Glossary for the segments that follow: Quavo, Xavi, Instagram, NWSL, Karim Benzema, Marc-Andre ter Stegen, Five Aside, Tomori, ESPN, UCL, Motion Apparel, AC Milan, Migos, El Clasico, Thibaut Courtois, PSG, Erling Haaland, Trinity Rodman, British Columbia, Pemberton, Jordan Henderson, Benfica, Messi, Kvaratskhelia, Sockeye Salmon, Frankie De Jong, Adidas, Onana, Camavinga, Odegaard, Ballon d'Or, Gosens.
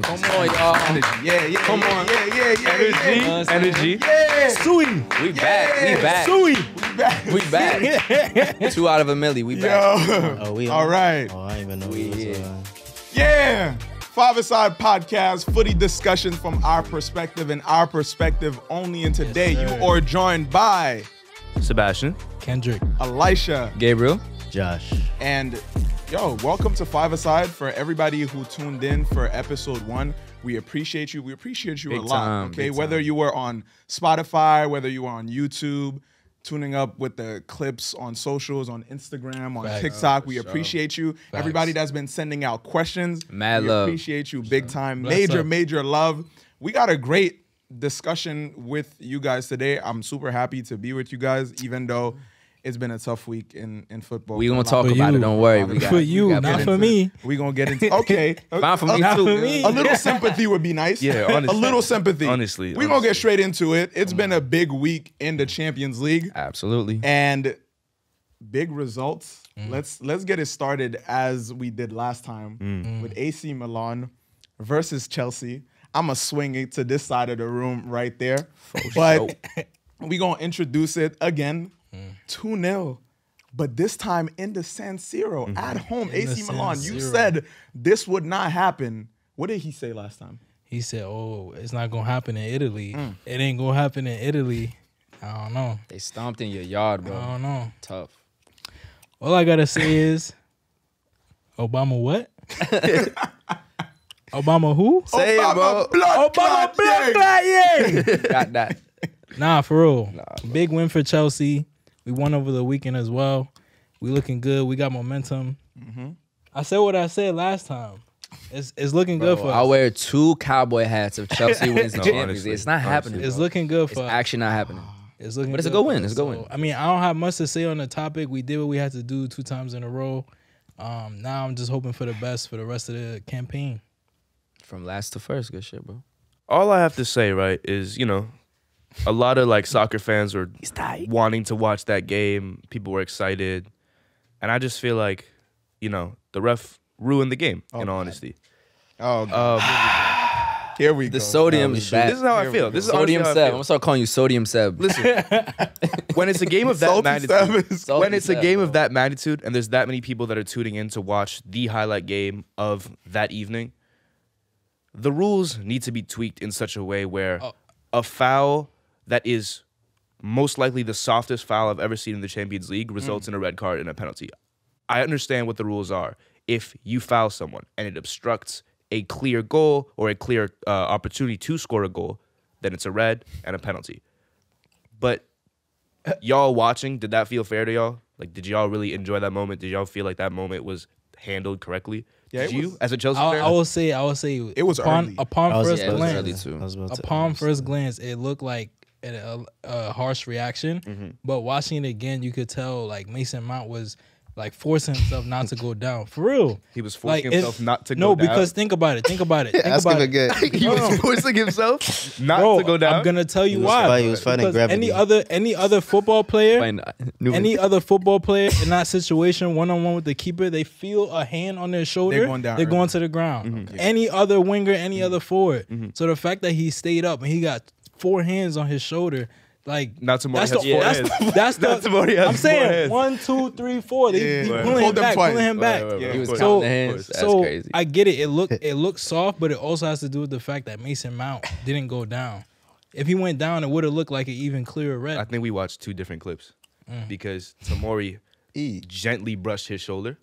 niggas. Come on, y'all. Yeah. Energy. Yeah. Suey. We back. 2 out of a milli. We back. Yo. Oh, we all right. Oh, I even know. Yeah. Five Aside Podcast, footy discussion from our perspective and our perspective only. And today you are joined by Sebastian, Kendrick, Elisha, Gabriel, Josh. And yo, welcome to Five Aside. For everybody who tuned in for episode 1, we appreciate you. We appreciate you a lot. Okay, whether you were on Spotify, whether you were on YouTube, tuning up with the clips on socials, on Instagram, on TikTok. We appreciate you. Facts. Everybody that's been sending out questions. Mad love. Appreciate you big time. Major love. We got a great discussion with you guys today. I'm super happy to be with you guys, even though it's been a tough week in football. We're going to talk about it. Don't worry. Not for me. We're going to get into Fine for me, too. A little sympathy would be nice. Yeah, honestly. A little sympathy. Honestly. We're going to get straight into it. It's been a big week in the Champions League. Absolutely. And big results. Let's get it started as we did last time with AC Milan versus Chelsea. I'm going to swing it to this side of the room right there. But we're going to introduce it again. 2-0, but this time in the San Siro, at home. AC Milan, you said this would not happen. What did he say last time? He said, oh, it's not going to happen in Italy. It ain't going to happen in Italy. I don't know. They stomped in your yard, bro. I don't know. Tough. All I got to say is, Obama what? Obama who? Say Obama, it, bro. Obama blood clot, yeah. Got that. Nah, for real. Nah, big win for Chelsea. We won over the weekend as well. We looking good. We got momentum. I said what I said last time. It's looking good for us. I wear 2 cowboy hats if Chelsea wins the Champions League. It's not happening. It's looking good for us. It's actually not happening. It's looking good. But it's a good win. It's a good win. I mean, I don't have much to say on the topic. We did what we had to do 2 times in a row. Now I'm just hoping for the best for the rest of the campaign. From last to first. Good shit, bro. All I have to say, right, is, you know, a lot of like soccer fans were wanting to watch that game. People were excited. And I just feel like, you know, the ref ruined the game, in all honesty. Here we go. The sodium is back. This is how I feel. This is Sodium Seb. I'm going to start calling you Sodium Seb. Listen, when it's a game of that magnitude, and there's that many people that are tuning in to watch the highlight game of that evening, the rules need to be tweaked in such a way where a foul that is most likely the softest foul I've ever seen in the Champions League results in a red card and a penalty. I understand what the rules are. If you foul someone and it obstructs a clear goal or a clear opportunity to score a goal, then it's a red and a penalty. But y'all watching, did that feel fair to y'all? Like, did y'all really enjoy that moment? Did y'all feel like that moment was handled correctly? Yeah, did you, as a Chelsea fan? I will say it was early. Upon first glance, it looked like a harsh reaction, but watching it again, you could tell like Mason Mount was like forcing himself not to go down. For real, he was forcing himself not to go down. No, because think about it. He was forcing himself not to go down. I'm gonna tell you why. He was fighting gravity. Any other football player, in that situation, one-on-one with the keeper, they feel a hand on their shoulder. They're going down. They're going to the ground. Any other winger, any other forward. So the fact that he stayed up and he got 4 hands on his shoulder. Like, not tomorrow. I'm saying 1, 2, 3, 4. They pulling him back. Right. He was counting the hands. That's crazy. I get it. It looked soft, but it also has to do with the fact that Mason Mount didn't go down. If he went down, it would have looked like an even clearer red. I think we watched 2 different clips because Tomori gently brushed his shoulder.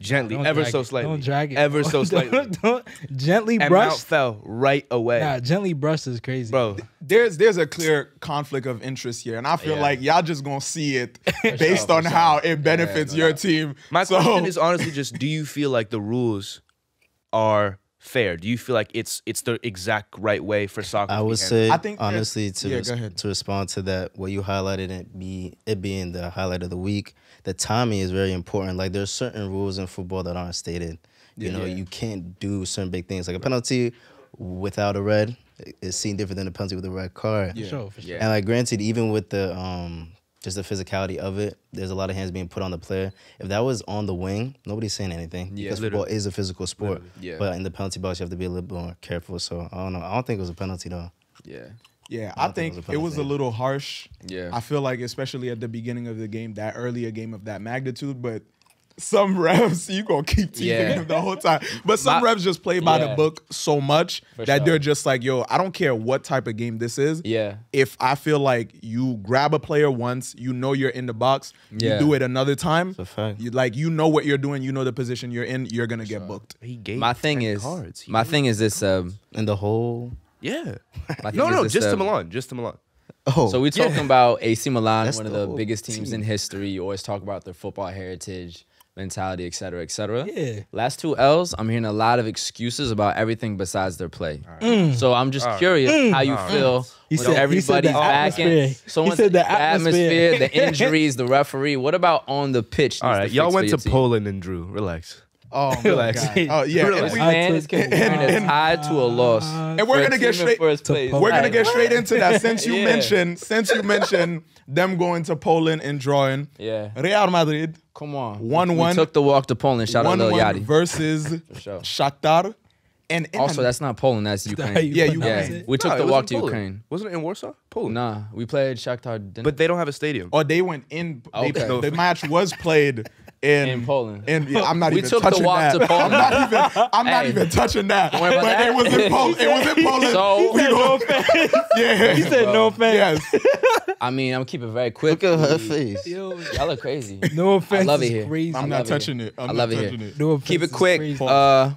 Gently, ever so slightly. Don't drag it. Ever so slightly. Don't. Gently brush. And Mount fell right away. Nah, gently brush is crazy. Bro, there's a clear conflict of interest here, and I feel like y'all just gonna see it based on how it benefits your team. My question is honestly just, do you feel like the rules are fair? Do you feel like it's the exact right way for soccer? I would say, I think honestly, to respond to that, what you highlighted, it being the highlight of the week, the timing is very important. Like, there's certain rules in football that aren't stated. You know, you can't do certain big things. Like a penalty without a red is seen different than a penalty with a red card. Yeah. For sure. And like, granted, even with the just the physicality of it. There's a lot of hands being put on the player. If that was on the wing, nobody's saying anything. Yeah, because football is a physical sport. Yeah. But in the penalty box, you have to be a little more careful. So, I don't know. I don't think it was a penalty, though. Yeah. Yeah, I think it was a little harsh. Yeah. I feel like, especially at the beginning of the game, that earlier game of that magnitude, but some refs, you going to keep teasing him the whole time. But some refs just play by the book so much that they're just like, yo, I don't care what type of game this is. Yeah. If I feel like you grab a player once, you know you're in the box, you do it another time, it's a fact. You, like, you know what you're doing, you know the position you're in, you're going to get booked. He gave my thing is this. And the whole... Yeah. Just to Milan. Just to Milan. Oh. So we're talking about AC Milan, that's one of the biggest teams in history. You always talk about their football heritage, mentality, et cetera, et cetera. Yeah. Last two L's, I'm hearing a lot of excuses about everything besides their play. Right. So I'm just curious how you feel when everybody's backing. Someone said the atmosphere, the injuries, the referee. What about on the pitch? All right. Y'all went to Poland and drew. Relax. Oh, my God. Oh, yeah. Really? Man is comparing a tie to a loss. And we're gonna get straight. We're gonna get straight into that. Since you mentioned, them going to Poland and drawing. Yeah. Real Madrid. Come on. 1-1. Took the walk to Poland. Shout out Lil Yachty. Versus Shakhtar. And also, that's not Poland. That's Ukraine. Yeah, Ukraine. We took the walk to Ukraine. Wasn't it in Warsaw? Poland. Nah, we played Shakhtar. But they don't have a stadium. Oh, they went in. The match was played. In Poland. And yeah, I'm not even touching that. We took the walk to Poland. I'm not even touching that. But that? It was in Poland. It was in Poland. So, he said no offense. Yeah. He said no offense. Yes. I mean, I'm keeping it very quick. Look at her face. Y'all are crazy. No offense. I love it here. Crazy. I'm not touching it. I love it here. No offense. Keep it quick.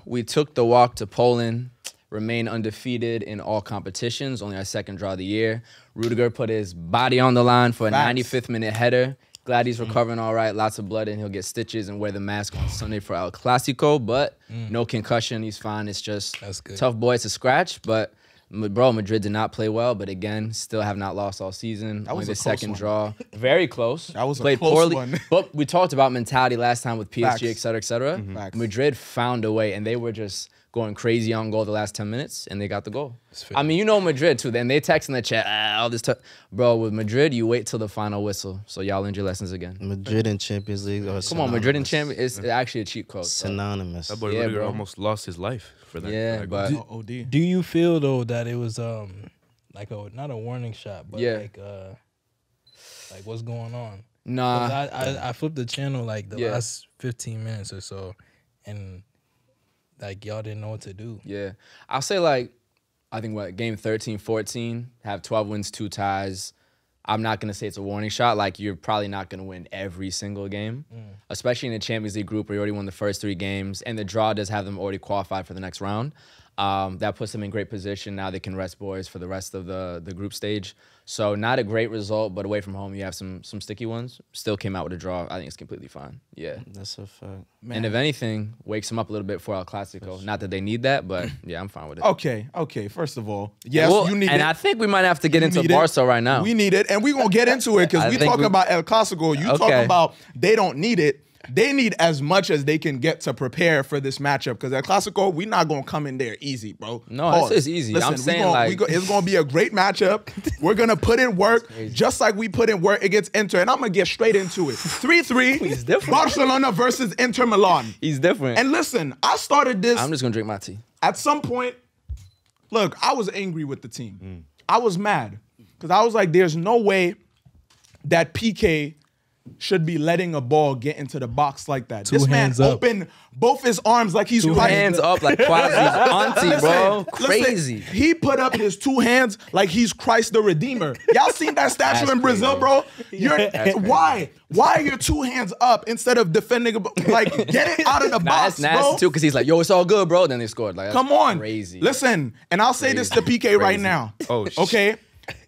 We took the walk to Poland. Remain undefeated in all competitions. Only our second draw of the year. Rudiger put his body on the line for a 95th-minute header. Glad he's recovering all right. Lots of blood, and he'll get stitches and wear the mask on Sunday for El Clasico. But no concussion. He's fine. It's just tough boy to scratch. But, bro, Madrid did not play well. But, again, still have not lost all season. That was the second draw. Very close. That was a close one. But we talked about mentality last time with PSG, et cetera, et cetera. Madrid found a way, and they were just going crazy on goal the last 10 minutes, and they got the goal. I mean, you know Madrid, too. Then they text in the chat, all this stuff. Bro, with Madrid, you wait till the final whistle. So y'all learned your lessons again. Madrid and Champions League are synonymous. Come on, Madrid and Champions, it's actually a cheat code. Synonymous. That boy Rudiger almost lost his life for that. Yeah, but do you feel, though, that it was like a, not a warning shot, but like what's going on? Nah. I flipped the channel like the last 15 minutes or so, and... like, y'all didn't know what to do. Yeah. I'll say, like, I think, what, game 13, 14, have 12 wins, 2 ties. I'm not going to say it's a warning shot. Like, you're probably not going to win every single game, especially in the Champions League group where you already won the first 3 games, and the draw does have them already qualified for the next round. That puts them in great position. Now they can rest boys for the rest of the group stage. So not a great result, but away from home, you have some sticky ones. Still came out with a draw. I think it's completely fine. Yeah. That's a fact. Man. And if anything, wakes them up a little bit for El Clasico. Sure. Not that they need that, but yeah, I'm fine with it. Okay, okay. First of all, yes, well, you need it. And I think we might have to get into Barca right now. We need it, and we're going to get into it because we talking about El Clasico. You talking about they don't need it. They need as much as they can get to prepare for this matchup because at Clasico, we're not going to come in there easy, bro. No, this is easy. Listen, I'm saying it's going to be a great matchup. We're going to put in work just like we put in work against Inter, and I'm going to get straight into it. 3-3, Barcelona versus Inter Milan. He's different. And listen, I started this. I'm just going to drink my tea. At some point, look, I was angry with the team. I was mad because I was like, there's no way that PK should be letting a ball get into the box like that. This man opened both his arms like he's hands up like Quasi's auntie, bro. Crazy. Listen, he put up his 2 hands like he's Christ the Redeemer. Y'all seen that statue in Brazil, bro? Why are your 2 hands up instead of defending? Like, get it out of the box, bro. That's nasty too, because he's like, yo, it's all good, bro. Then they scored. Like, come on. Crazy. Listen, and I'll say this to PK right now. Oh, shit. Okay?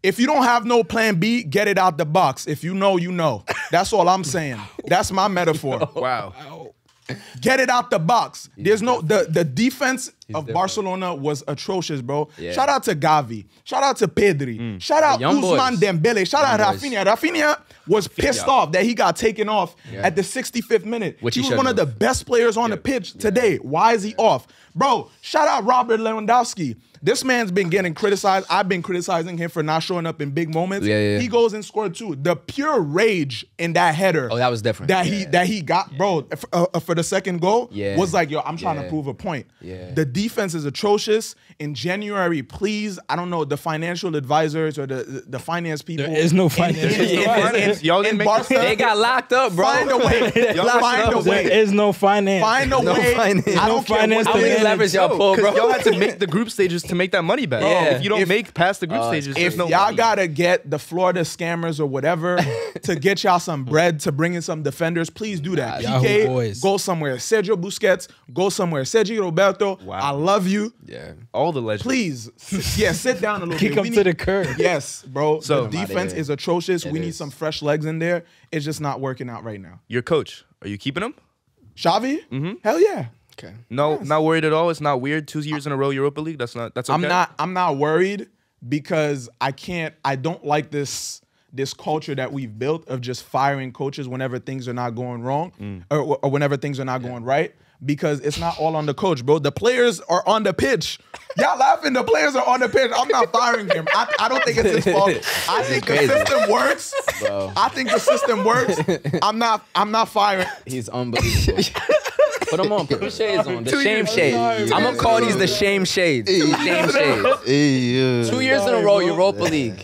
If you don't have no plan B, get it out the box. If you know, you know. That's all I'm saying. That's my metaphor. Wow. Get it out the box. There's no the defense of Barcelona was atrocious, bro. Yeah. Shout out to Gavi. Shout out to Pedri. Shout out Ousmane Dembele. Shout out Rafinha. Rafinha was pissed off that he got taken off at the 65th minute. Which he was one of the best players on the pitch today. Why is he off? Bro, shout out Robert Lewandowski. This man's been getting criticized. I've been criticizing him for not showing up in big moments. He goes and scored two. The pure rage in that header. Oh, that was different. That he got, bro, for the second goal was like, yo, I'm trying to prove a point. The defense is atrocious. In January, please, I don't know, the financial advisors or the finance people. There is no finance. They got locked up, bro. Find a way. Find a way. There is no finance. Find a way. I don't finance. I would leverage y'all, bro. Y'all had to make the group stages to make that money back. Yeah. If you don't make past the group stages, if y'all gotta get the Florida scammers or whatever to get y'all some bread, to bring in some defenders, please do that. PK, go somewhere. Sergio Busquets, go somewhere. Sergio Roberto, I love you. Yeah, all the legends. Please, sit down a little bit. Kick them to the curb. Yes, bro. So the defense is atrocious. We need some fresh legs in there. It's just not working out right now. Your coach, are you keeping him? Xavi? Hell yeah. Okay. No, not worried at all. It's not weird. 2 years in a row Europa League. That's okay. I'm not worried because I don't like this culture that we've built of just firing coaches whenever things are not going wrong or whenever things are not going right. Because it's not all on the coach, bro. The players are on the pitch. Y'all laughing, the players are on the pitch. I'm not firing him. I don't think it's his fault. I think the system works. Bro. I think the system works. I'm not firing. He's unbelievable. Put them on. Put the shades on. The shame shades. I'm going to call these the shame shades. Shame shades. 2 years in a row, Europa League.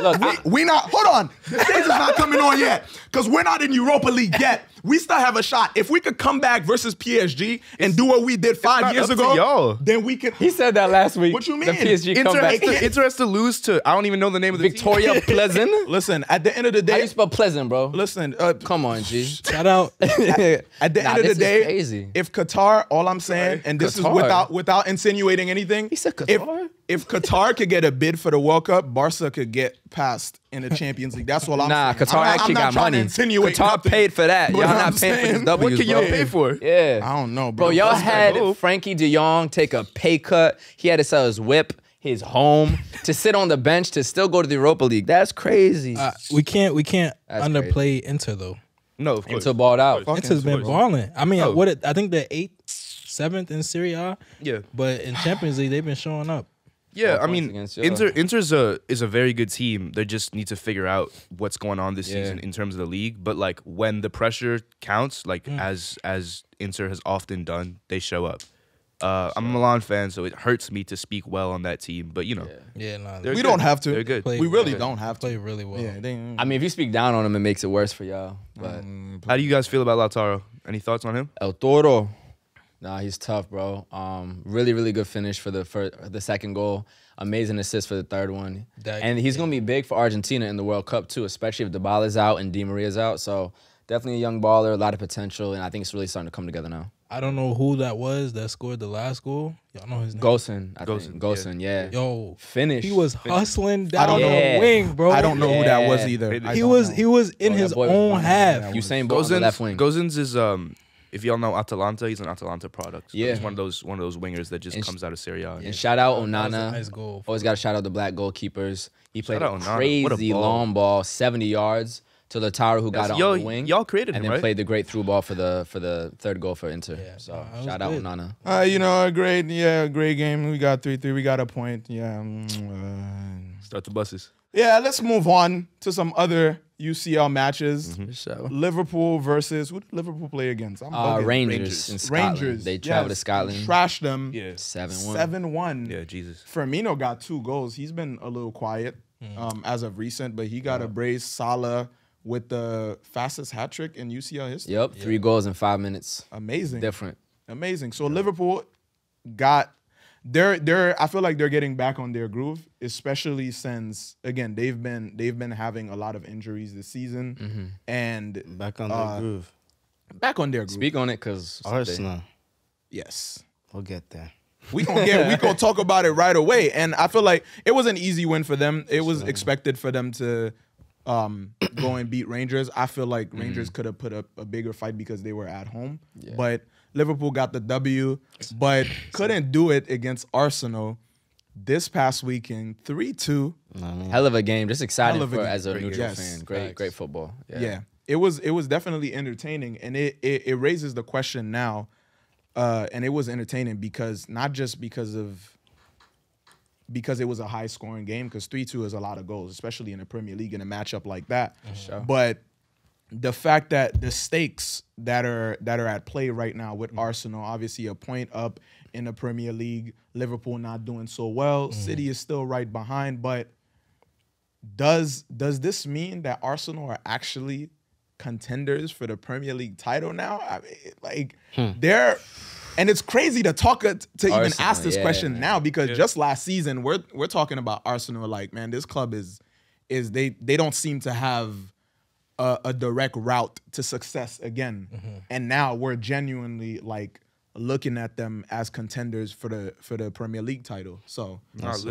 Look, we not. Hold on. The stage is not coming on yet because we're not in Europa League yet. We still have a shot. If we could come back versus PSG and do what we did 5 years ago, then we could. He said that last week. What you mean? The PSG comeback. Inter has to lose to, I don't even know the name of the Victoria Pleasant. Listen, at the end of the day. How you spell Pleasant, bro? Listen. Come on, G. Shout out. At the end of the day, if Qatar, all I'm saying, and this is without insinuating anything. He said Qatar? If Qatar could get a bid for the World Cup, Barca could get past in the Champions League. That's all I'm saying. Nah, Qatar actually got money. Qatar paid for that. Y'all not paying for the W's, what can y'all pay for? Yeah. I don't know, bro. Bro, y'all had Frankie de Jong take a pay cut. He had to sell his whip, his home, to sit on the bench to still go to the Europa League. That's crazy. We can't underplay Inter, though. No, of course. Inter balled out. Inter's been balling. I mean, I think they're 8th, 7th in Serie A. Yeah. But in Champions League, they've been showing up. Yeah, I mean, Inter is a very good team. They just need to figure out what's going on this season in terms of the league. But like when the pressure counts, like as Inter has often done, they show up. I'm a Milan fan, so it hurts me to speak well on that team. But you know, we don't have to. They're good. We really don't have to. Play really well. Yeah, I mean, if you speak down on them, it makes it worse for y'all. But how do you guys feel about Lautaro? Any thoughts on him? El Toro. Nah, he's tough, bro. Really, really good finish for the second goal. Amazing assist for the third one. And he's going to be big for Argentina in the World Cup, too, especially if Dybala's out and Di Maria's out. So definitely a young baller, a lot of potential, and I think it's really starting to come together now. I don't know who that was that scored the last goal. Y'all know his name? Gosens, I think. Gosens, yeah. Yo, finish. He was hustling down the wing, bro. I don't know who that was either. He was in his own half. Usain Bolt on the left wing. Gosens is... If y'all know Atalanta, he's an Atalanta product. So he's one of those wingers that just comes out of Serie A. And shout out Onana. Nice goal. Always got to shout out the black goalkeepers. He played a crazy long ball, 70 yards to Lautaro, who got it on the wing. Y'all created him, right? And then played the great through ball for the third goal for Inter. Yeah, so shout out Onana. You know, great game. We got 3-3. We got a point. Yeah. Start the buses. Yeah, let's move on to some other UCL matches. Liverpool versus, who did Liverpool play against? Rangers in Scotland. They traveled to Scotland. Trashed them. 7-1. Yeah, Jesus. Firmino got 2 goals. He's been a little quiet as of recent, but he got a brace. Salah with the fastest hat trick in UCL history. Yep, 3 goals in 5 minutes. Amazing. Different. Amazing. So Liverpool got... I feel like they're getting back on their groove, especially since again they've been having a lot of injuries this season and back on their groove. Back on their groove. Speak on it, cause Arsenal. Yes, we'll get there. We gonna talk about it right away. And I feel like it was an easy win for them. It was expected for them to go and beat Rangers. I feel like Rangers could have put up a bigger fight because they were at home, but Liverpool got the W, but couldn't do it against Arsenal this past weekend, 3-2. Hell of a game. Just excited for, as a neutral fan. Great football. Yeah. It was definitely entertaining, and it raises the question now. And it was entertaining because not just because it was a high scoring game, because 3-2 is a lot of goals, especially in the Premier League in a matchup like that. Sure. But the fact that the stakes that are at play right now with Arsenal, obviously a point up in the Premier League, Liverpool not doing so well, City is still right behind. But does this mean that Arsenal are actually contenders for the Premier League title now? I mean, like, they're, and it's crazy to talk to Arsenal, even ask this question now, because just last season we're talking about Arsenal like, man, this club is they don't seem to have a direct route to success again, and now we're genuinely like looking at them as contenders for the Premier League title. So is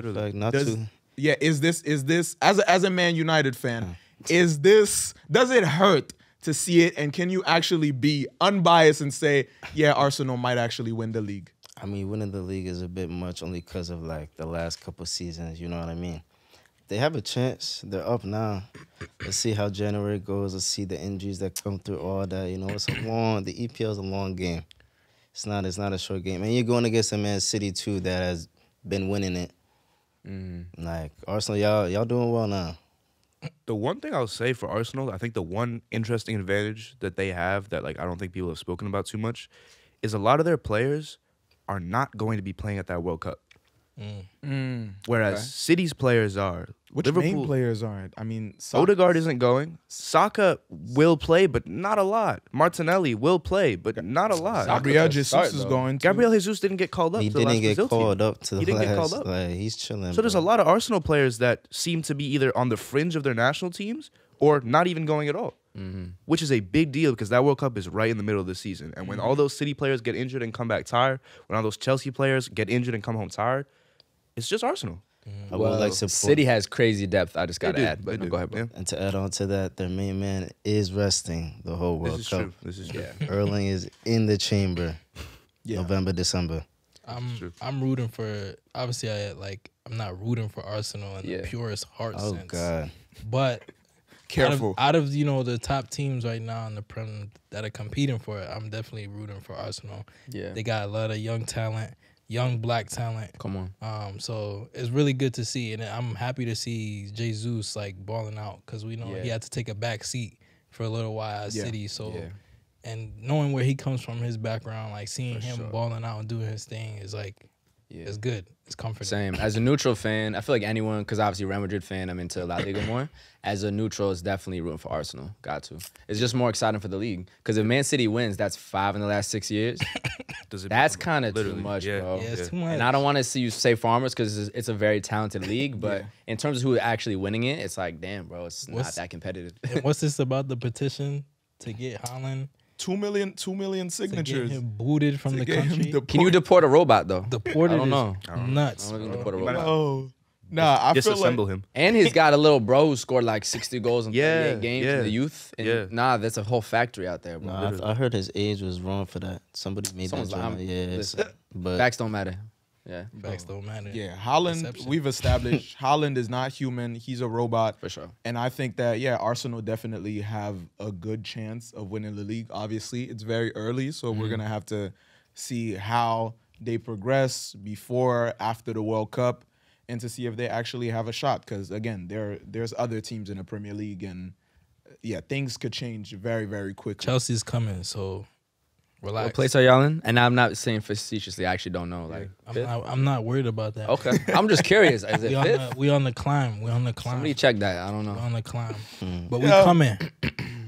this as a Man United fan, is this, does it hurt to see it, and can you actually be unbiased and say, yeah, Arsenal might actually win the league? I mean, winning the league is a bit much only because of like the last couple seasons, you know what I mean? They have a chance. They're up now. Let's see how January goes. Let's see the injuries that come through, all that. You know, it's a long, the EPL is a long game. It's not a short game. And you're going against a Man City too that has been winning it. Like, Arsenal, y'all doing well now. The one thing I'll say for Arsenal, I think the one interesting advantage that they have that, like, I don't think people have spoken about too much is a lot of their players are not going to be playing at that World Cup. Whereas City's players are. Which Liverpool players aren't? I mean, Odegaard isn't going. Saka will play, but not a lot. Martinelli will play, but not a lot. Gabriel Jesus is going. Gabriel Jesus didn't get called up. He didn't get called up to the last. He didn't get called up. Like, he's chilling. So there's a lot of Arsenal players that seem to be either on the fringe of their national teams or not even going at all, which is a big deal because that World Cup is right in the middle of the season. And when all those City players get injured and come back tired, when all those Chelsea players get injured and come home tired, it's just Arsenal. Well, like, City has crazy depth. I just got to add. But go ahead, bro. And to add on to that, their main man is resting the whole World Cup. This is true. Erling is in the chamber November, December. I'm rooting for, obviously, I'm not rooting for Arsenal in the purest heart sense. Oh, God. But careful. Out of, you know, the top teams right now in the Prem that are competing for it, I'm definitely rooting for Arsenal. Yeah. They got a lot of young talent. Young black talent. Come on. So it's really good to see, and I'm happy to see Jesus like balling out, because we know he had to take a back seat for a little while at City. So, and knowing where he comes from, his background, like seeing him balling out and doing his thing is like, it's good. It's comforting. Same. As a neutral fan, I feel like anyone, because obviously Real Madrid fan, I'm into La Liga more. As a neutral, it's definitely rooting for Arsenal. Got to. It's just more exciting for the league. Because if Man City wins, that's 5 in the last 6 years. That's kind of too much, bro. Yeah, it's too much. And I don't want to see you say Farmers, because it's a very talented league. But in terms of who actually winning it, it's like, damn, bro, it's not that competitive. What's this about the petition to get Haaland? 2 million signatures. To get him booted from the country. Can you deport a robot though? Deported. I don't know. Nuts. I don't know. Deport a robot. Oh, nah. I disassemble him. And he's got a little bro who scored like 60 goals in 38 games in the youth. And nah, that's a whole factory out there, bro. Nah, I heard his age was wrong for that. Somebody made that. But facts don't matter. Yeah, facts don't matter. Yeah, Haaland. Deception. We've established Haaland is not human. He's a robot for sure. And I think that Arsenal definitely have a good chance of winning the league. Obviously, it's very early, so we're gonna have to see how they progress before, after the World Cup, and to see if they actually have a shot. Because again, there's other teams in the Premier League, and things could change very, very quickly. Chelsea's coming, so. Relax. What place are y'all in? And I'm not saying facetiously. I actually don't know. Like, I'm not worried about that. Okay, I'm just curious. Is it fifth? We on the climb. We on the climb. Somebody check that. I don't know. We on the climb, but we coming.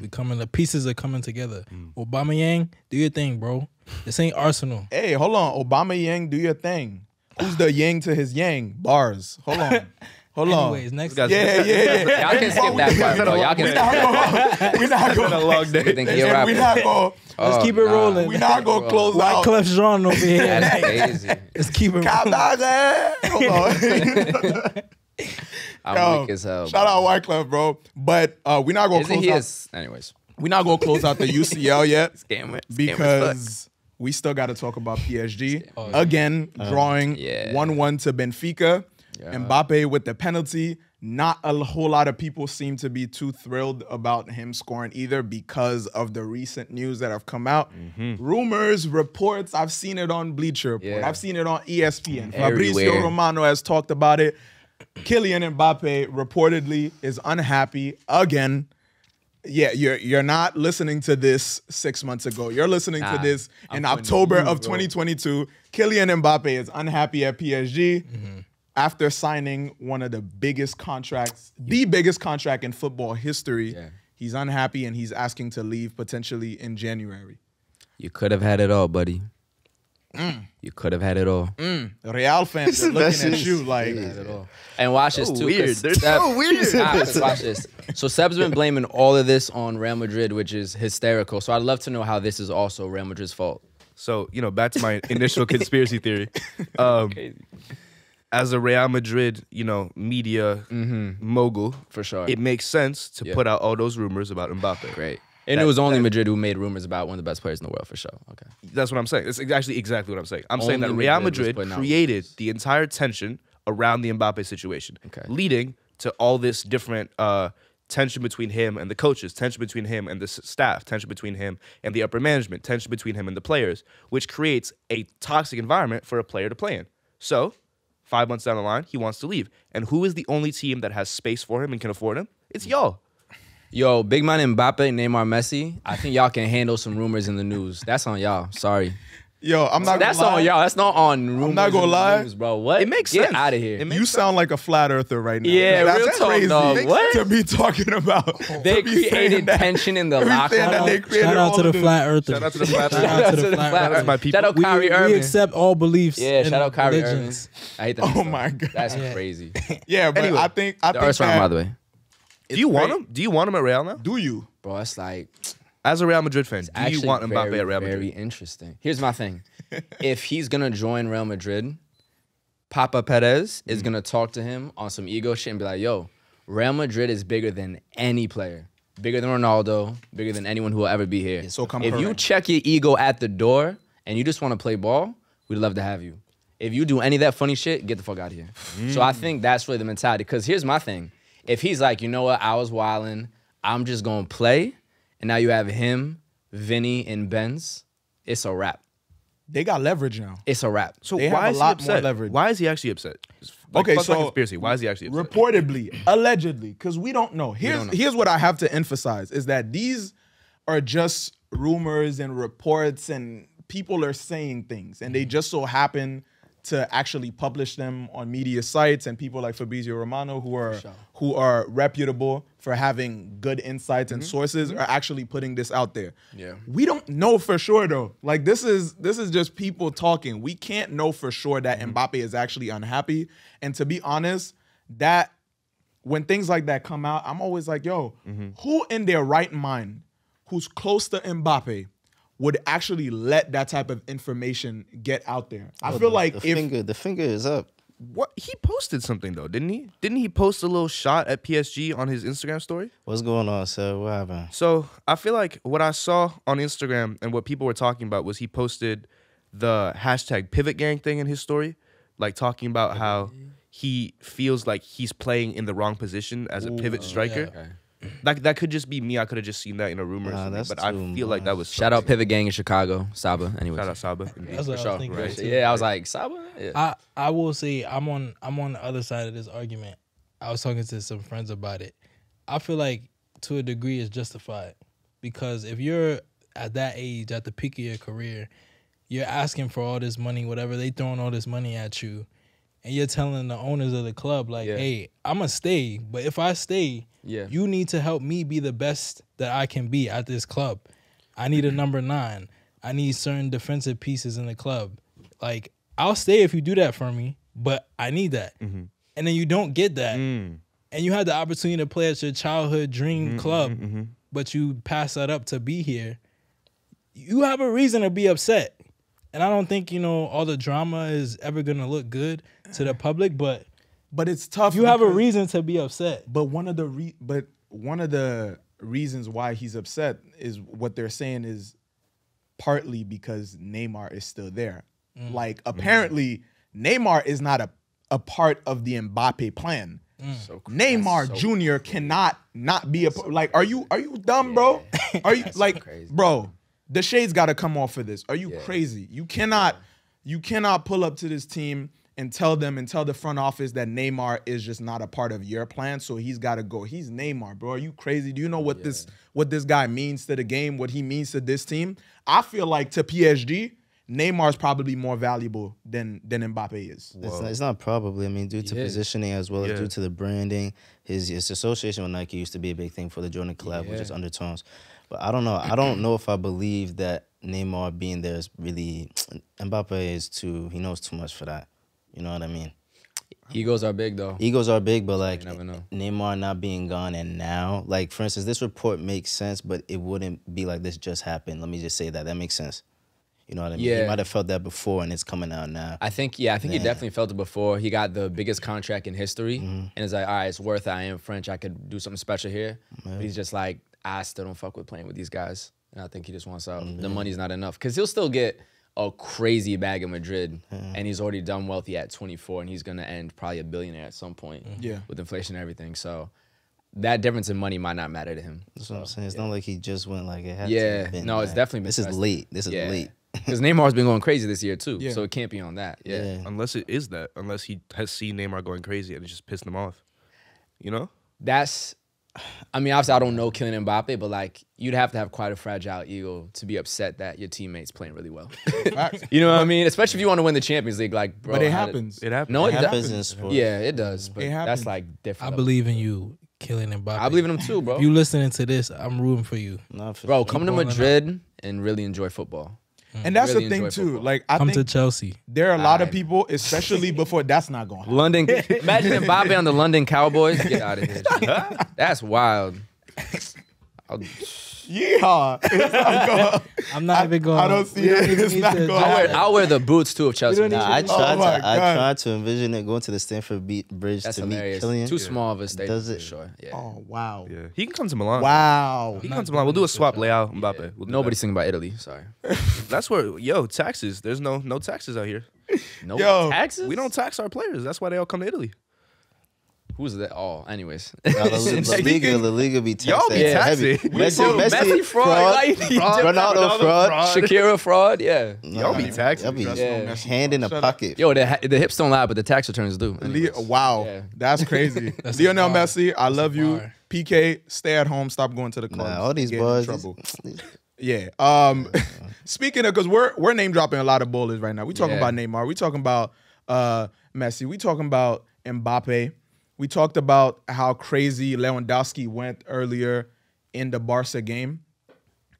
We coming. The pieces are coming together. Aubameyang, do your thing, bro. This ain't Arsenal. Hey, hold on. Aubameyang, do your thing. Who's the yang to his yang? Bars. Hold on. Hold on. Anyways, next. Yeah. Y'all can skip that part, bro. Y'all can skip that. We're not going to log day. We're not going. Let's keep it rolling. We're not going to close out. Wyclef Jean over here. That's crazy. Let's keep it rolling. Hold on. I'm weak as hell. Shout out Wyclef, bro. But we're not going to close out. Anyways. We're not going to close out the UCL yet. Because we still got to talk about PSG. Again, drawing 1-1 to Benfica. Mbappe with the penalty. Not a whole lot of people seem to be too thrilled about him scoring either because of the recent news that have come out. Rumors, reports, I've seen it on Bleacher Report. I've seen it on ESPN. Fabrizio Romano has talked about it. Kylian Mbappe reportedly is unhappy again. Yeah, you're not listening to this 6 months ago. You're listening to this in October of 2022. Kylian Mbappe is unhappy at PSG. After signing one of the biggest contracts, the biggest contract in football history, he's unhappy and he's asking to leave potentially in January. You could have had it all, buddy. You could have had it all. Real fans are looking at you like... And watch this too. Weird. They're so weird. Watch this. So Seb's been blaming all of this on Real Madrid, which is hysterical. So I'd love to know how this is also Real Madrid's fault. So, you know, back to my initial conspiracy theory. Crazy. As a Real Madrid, you know, media mogul, for sure, it makes sense to put out all those rumors about Mbappe. Great, and that, it was only Madrid who made rumors about one of the best players in the world, for sure. Okay, that's what I'm saying. That's actually exactly what I'm saying. I'm saying that Real Madrid created the entire tension around the Mbappe situation, leading to all this different tension between him and the coaches, tension between him and the staff, tension between him and the upper management, tension between him and the players, which creates a toxic environment for a player to play in. So 5 months down the line, he wants to leave. And who is the only team that has space for him and can afford him? It's y'all. Yo, big man Mbappe, Neymar, Messi, I think y'all can handle some rumors in the news. That's on y'all. Sorry. Yo, I'm not gonna lie. That's on y'all. That's not on rumors. I'm not gonna lie. News, bro. What? It makes sense. Get out of here. You sound like a flat earther right now. Yeah, that's crazy to be talking about. They created tension in the locker room. Shout out to the flat earther. Shout out to the flat earther. Shout out to the flat earther. Shout out Kyrie Irving. We accept all beliefs. Yeah, shout out Kyrie Irving. I hate that. Oh my God. That's crazy. Yeah, but I think by the way. Do you want him? Do you want him at Real now? Do you? Bro, it's like... As a Real Madrid fan, do you want Mbappe at Real Madrid? Very interesting. Here's my thing. If he's going to join Real Madrid, Papa Perez is going to talk to him on some ego shit and be like, yo, Real Madrid is bigger than any player. Bigger than Ronaldo. Bigger than anyone who will ever be here. So come if you check your ego at the door and you just want to play ball, we'd love to have you. If you do any of that funny shit, get the fuck out of here. So I think that's really the mentality. Because here's my thing. If he's like, you know what, I was wilding, I'm just going to play. And now you have him, Vinny, and Benz. It's a wrap. They got leverage now. It's a wrap. So they why is he upset? Why is he actually upset? Like, okay, so conspiracy. Why is he actually upset? Reportedly, allegedly, because we don't know. Here's what I have to emphasize is that these are just rumors and reports, and people are saying things, and they just so happen to actually publish them on media sites and people like Fabrizio Romano who are reputable for having good insights and sources are actually putting this out there. Yeah. We don't know for sure though. Like this is just people talking. We can't know for sure that Mbappe is actually unhappy. And to be honest, that when things like that come out, I'm always like, yo, who in their right mind who's close to Mbappe would actually let that type of information get out there? I feel like the finger is up. What he posted something though, didn't he? Didn't he post a little shot at PSG on his Instagram story? What's going on, sir? What happened? So I feel like what I saw on Instagram and what people were talking about was he posted the hashtag pivot gang thing in his story, like talking about how he feels like he's playing in the wrong position as a pivot striker. Yeah, okay. That could just be me. I could have just seen that in a rumor, but I feel like that was shout out Pivot Gang in Chicago, Saba. Anyway, shout out Saba. That's what I was thinking. Right? Yeah, I was like Saba. Yeah. I will say I'm on the other side of this argument. I was talking to some friends about it. I feel like to a degree it's justified because if you're at that age, at the peak of your career, you're asking for all this money, whatever they throwing all this money at you, and you're telling the owners of the club like, hey, I'm gonna stay, but if I stay, you need to help me be the best that I can be at this club. I need a number 9. I need certain defensive pieces in the club. Like, I'll stay if you do that for me, but I need that. And then you don't get that. And you had the opportunity to play at your childhood dream club, but you pass that up to be here. You have a reason to be upset. And I don't think, you know, all the drama is ever going to look good to the public, but it's tough. You have a reason to be upset. But one of the reasons why he's upset is what they're saying is partly because Neymar is still there. Like, apparently, Neymar is not a part of the Mbappe plan. So Neymar Jr. cannot not be a like. Are you dumb, bro? Are you like, so bro? The shades got to come off for this. Are you crazy? You cannot pull up to this team and tell them and tell the front office that Neymar is just not a part of your plan, so he's got to go. He's Neymar, bro. Are you crazy? Do you know what this guy means to the game? What he means to this team? I feel like to PSG, Neymar's probably more valuable than Mbappe is. It's not probably. I mean, due to positioning as well as due to the branding, his association with Nike used to be a big thing for the Jordan collab, which is undertones. But I don't know. I don't know if I believe that Neymar being there is really... Mbappe is too... He knows too much for that. You know what I mean? Egos are big, though. Egos are big, but, like, you never know. Neymar not being gone and now... Like, for instance, this report makes sense, but it wouldn't be like this just happened. Let me just say that. That makes sense. You know what I mean? Yeah. He might have felt that before, and it's coming out now. I think he definitely felt it before. He got the biggest contract in history, and it's like, all right, it's worth it. I am French. I could do something special here. But he's just like, I still don't fuck with playing with these guys. And I think he just wants out. The money's not enough. Because he'll still get a crazy bag in Madrid, and he's already done wealthy at 24, and he's going to end probably a billionaire at some point with inflation and everything. So... That difference in money might not matter to him. That's what I'm saying. It's not like he just went like it had to have been. No, it's definitely been. This is late. This is late. Because Neymar's been going crazy this year too. So it can't be on that. Unless it is that. Unless he has seen Neymar going crazy and it's just pissing him off. You know? That's, I mean, obviously I don't know Kylian Mbappe, but like you'd have to have quite a fragile ego to be upset that your teammate's playing really well. You know what I mean? Especially if you want to win the Champions League, like, bro. But it happens. It happens. No, it happens. Yeah, it does. But that's like different. I believe in you, Kylian Mbappe. I believe in him too, bro. If you listening to this, I'm rooting for you. Bro, come to Madrid and really enjoy football. And that's the thing too. Like, I think come to Chelsea. There are a lot of people, especially before that's not going to happen. London. Imagine Mbappe on the London Cowboys. Get out of here. That's wild. Yeah, I'm not even going. I don't see it. It's not going. I'll wear the boots too of Chelsea. I tried to envision it going to the Stamford Bridge to meet Kylian. Too small of a stadium. Does it? Sure. Yeah. Oh wow. Yeah. He can come to Milan. Wow. He can come to Milan. We'll do a swap. Leao Mbappe. We'll nobody's thinking about Italy. Sorry. That's where taxes. There's no taxes out here. No taxes. We don't tax our players. That's why they all come to Italy. Who's that? Oh, anyways. La Liga be taxed. Y'all be taxed. Messi fraud. Ronaldo fraud. Shakira fraud. Yeah. Y'all be taxed. Y'all be hand in the pocket. Yo, the hips don't lie, but the tax returns do. Wow. Yeah. That's crazy. That's Lionel Messi, I love you. PK, stay at home. Stop going to the club. All these boys. Yeah. Speaking of, because we're name dropping a lot of bowlers right now. We talking about Neymar. We talking about Messi. We talking about Mbappe. We talked about how crazy Lewandowski went earlier in the Barca game.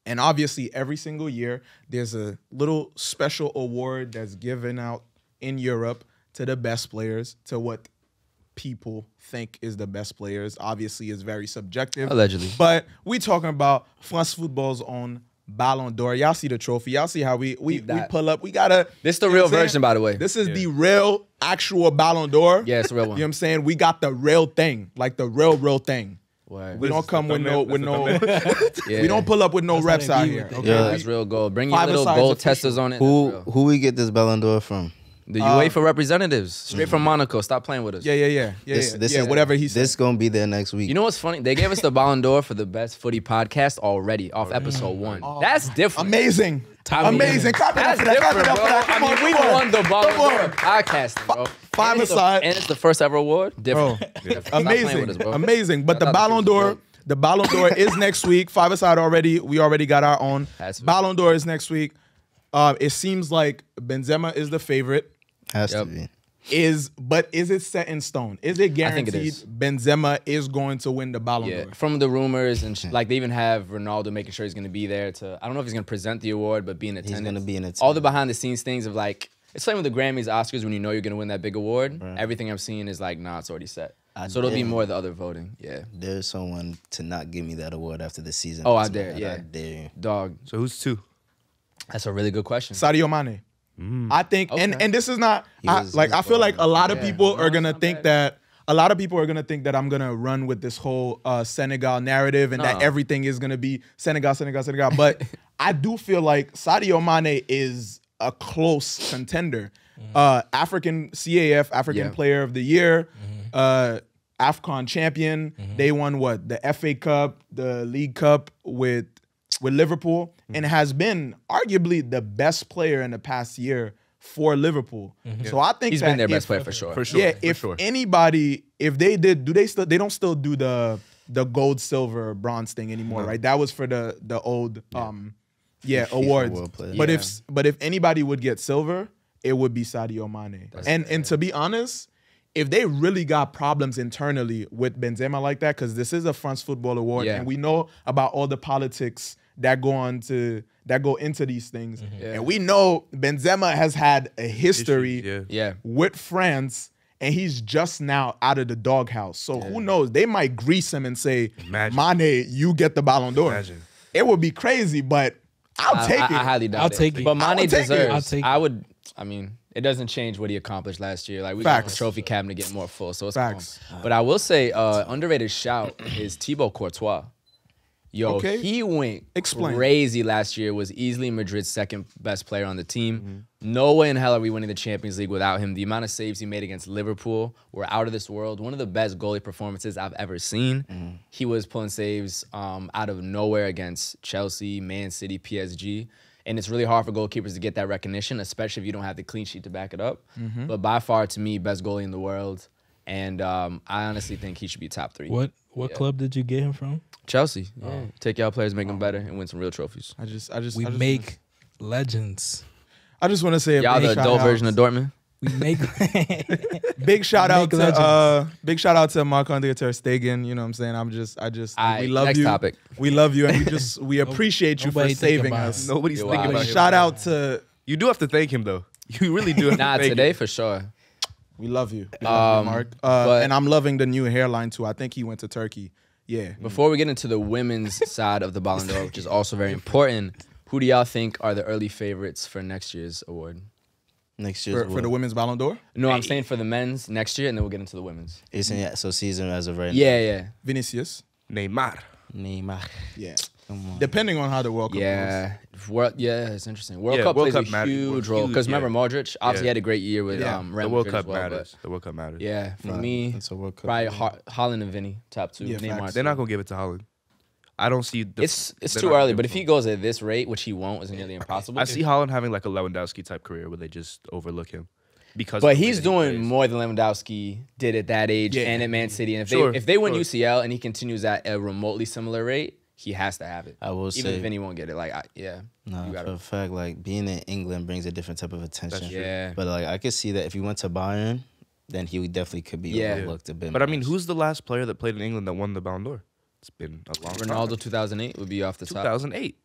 And obviously, every single year, there's a little special award that's given out in Europe to the best players, to what people think is the best players. Obviously, it's very subjective. Allegedly. But we talking about France Football's own Ballon d'Or. Y'all see the trophy. Y'all see how we pull up. We gotta. This is the real version, by the way. This is the real, actual Ballon d'Or. Yeah, it's the real one. You know what I'm saying? We got the real thing, like the real thing. What? We don't come with no. We don't pull up with no reps out here. Okay? Yeah, that's real gold. Bring your little gold testers on it. Who we get this Ballon d'Or from? The UEFA representatives, straight from Monaco. Stop playing with us. This is gonna be there next week. You know what's funny? They gave us the Ballon d'Or for the best footy podcast already off episode 1. Oh, that's different. Amazing. Amazing. Clap it up for that. Come on, we won the Ballon d'Or podcasting, bro. Five Aside. And it's the first ever award. Different. Bro. Amazing. Us, bro. Amazing. But the Ballon d'Or is next week. Five Aside already. We already got our own. Ballon d'Or is next week. It seems like Benzema is the favorite. Has to be. But is it set in stone? Is it guaranteed Benzema is going to win the Ballon d'Or? From the rumors, and like they even have Ronaldo making sure he's going to be there to, I don't know if he's going to present the award, but be in attendance. He's going to be in attendance. All the behind the scenes things of like, it's same with the Grammys, Oscars, when you know you're going to win that big award. Right. Everything I'm seeing is like, nah, it's already set. So it'll be more of the other voting. Yeah. There's someone to not give me that award after the season. Oh, I dare. Yeah. I dare. Dog. So who's two? That's a really good question. Sadio Mane. I think, and this is not, I feel like a lot of people are going to think that a lot of people are going to think that I'm going to run with this whole Senegal narrative and that everything is going to be Senegal, Senegal, Senegal. But I do feel like Sadio Mane is a close contender. African CAF, African Player of the Year, AFCON champion. They won what? The FA Cup, the League Cup with Liverpool, and has been arguably the best player in the past year for Liverpool. So I think he's been their best player for sure. Yeah, if anybody, if they did, they don't still do the gold, silver, bronze thing anymore, right? That was for the old awards. But if anybody would get silver, it would be Sadio Mane. And to be honest, if they really got problems internally with Benzema like that, because this is a France Football Award, and we know about all the politics that go on to go into these things, and we know Benzema has had a history with France, and he's just now out of the doghouse. So who knows? They might grease him and say, "Mane, you get the Ballon d'Or." It would be crazy, but I'll take it. I highly doubt it. But Mane deserves. I would. I mean, it doesn't change what he accomplished last year. Like, we got the trophy cabinet getting more full, so it's calm. But I will say, underrated shout is Thibaut Courtois. Yo, he went crazy last year, was easily Madrid's second best player on the team. No way in hell are we winning the Champions League without him. The amount of saves he made against Liverpool were out of this world. One of the best goalie performances I've ever seen. He was pulling saves out of nowhere against Chelsea, Man City, PSG. And it's really hard for goalkeepers to get that recognition, especially if you don't have the clean sheet to back it up. But by far, to me, best goalie in the world. And I honestly think he should be top three. What club did you get him from? Chelsea. Take y'all players, make them better, and win some real trophies. I just make legends. I just want to say, y'all the adult version of Dortmund. We make big shout out to Marc-Andre ter Stegen. You know what I'm saying? We love you. Topic. We love you, and we appreciate you for saving us. Nobody's thinking about it. Shout out to you. Do have to thank him though. You really do. Have to thank him for sure. We love you, Mark. And I'm loving the new hairline too. I think he went to Turkey. Yeah. Before we get into the women's side of the Ballon d'Or, which is also very important, who do y'all think are the early favorites for next year's award? Next year's for the women's Ballon d'Or? No, I'm saying for the men's next year, and then we'll get into the women's. So season as of right now. Vinicius. Neymar. Yeah. Depending on how the World Cup goes. It's interesting. World Cup plays a huge role. Because remember, Modric, obviously he had a great year with Real Madrid as well. The World Cup matters. Yeah, for me, it's a World Cup, probably Haaland and Vinny, top two. Neymar. They're not going to give it to Haaland. I don't see the... It's too early, but if he goes at this rate, which he won't, it's nearly impossible. I see Haaland having like a Lewandowski-type career where they just overlook him. But he's doing more than Lewandowski did at that age and at Man City. And if they win UCL and he continues at a remotely similar rate, he has to have it. I will say, even if anyone get it, like for a fact, like being in England brings a different type of attention. But like I could see that if he went to Bayern, then he definitely could be overlooked a bit. But I mean, who's the last player that played in England that won the Ballon d'Or? It's been a long time. Ronaldo 2008 would be off the top. 2008,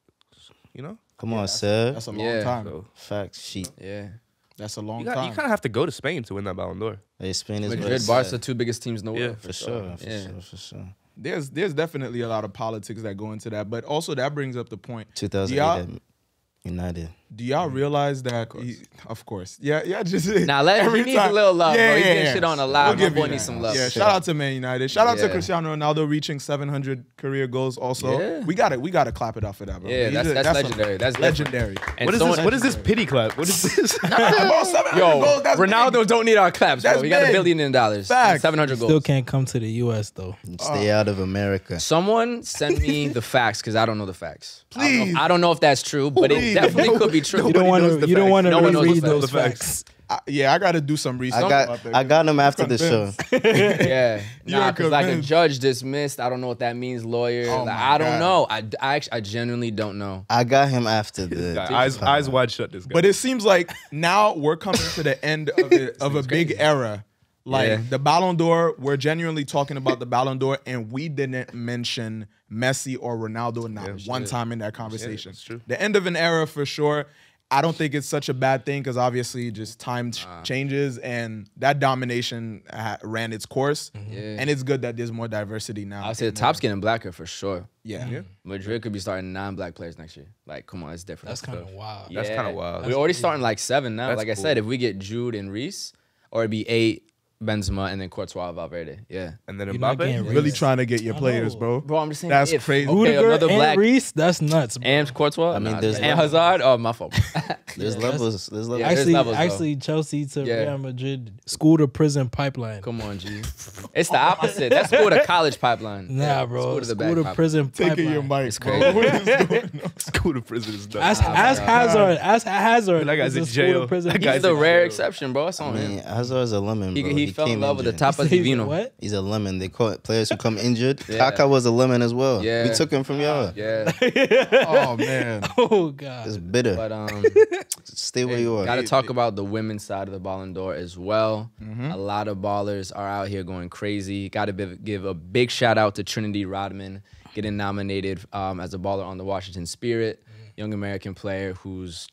you know. Come on, sir. That's a long time. So. Fact sheet. Yeah. That's a long time. You kind of have to go to Spain to win that Ballon d'Or. Hey, Spain is Madrid, Barca, the two biggest teams in the world. Yeah, for sure. For sure. There's definitely a lot of politics that go into that, but also that brings up the point. 2008 United. Do y'all realize that? Of course. Yeah. Just he needs a little love. Bro. He's getting shit on a lot. My boy needs some love. Yeah. Shout out to Man United. Shout out to Cristiano Ronaldo reaching 700 career goals. Also, we gotta clap it up for that, bro. Yeah, that's legendary. That's legendary. What is this pity clap? What is this? Yo, goals, Ronaldo don't need our claps, bro. We got $1 billion. 700 goals. Still can't come to the U.S. though. Stay out of America. Someone send me the facts because I don't know the facts. Please. I don't know if that's true, but it definitely could be true. You don't want to read those facts. I got to do some research. I got them after the show. Because like a judge dismissed. I don't know what that means, lawyer. I don't know. I genuinely don't know. I got him after the... Eyes wide shut, this guy. But it seems like now we're coming to the end of a big era. Like the Ballon d'Or, we're genuinely talking about the Ballon d'Or, and we didn't mention Messi or Ronaldo not one time in that conversation. It's true. The end of an era for sure. I don't think it's such a bad thing because obviously just time changes and that domination ran its course. And it's good that there's more diversity now. I'll say the top's getting blacker for sure. Yeah. Madrid could be starting 9 black players next year. Like, come on, it's different. That's kind of wild. Yeah. That's kind of wild. We're already starting like 7 now. That's like I said, if we get Jude and Reese, or it'd be 8. Benzema, and then Courtois, Valverde. Yeah. And then Mbappe. Really trying to get your players, bro. Bro, I'm just saying. That's crazy. Okay, another black. Reece, that's nuts, bro. And Courtois. I mean, there's and Hazard. Oh, my fault. There's levels. There's levels. Actually, Chelsea to Real Madrid, school to prison pipeline. Come on, G. It's the opposite. That's school to college pipeline. Nah, bro. School to prison pipeline. Taking your mic, bro. School to prison is nuts. As Hazard. As Hazard. That guy's in jail. He's the rare exception, bro. That's on him. Hazard's a lemon, bro. He fell in love with the top of the vino. What? He's a lemon. They call it players who come injured. Yeah. Kaka was a lemon as well. Yeah. We took him from y'all. Yeah. Oh, man. Oh, God. It's bitter. But stay where you are. Got to talk about the women's side of the Ballon d'Or as well. A lot of ballers are out here going crazy. Got to give a big shout out to Trinity Rodman getting nominated as a baller on the Washington Spirit. Young American player who's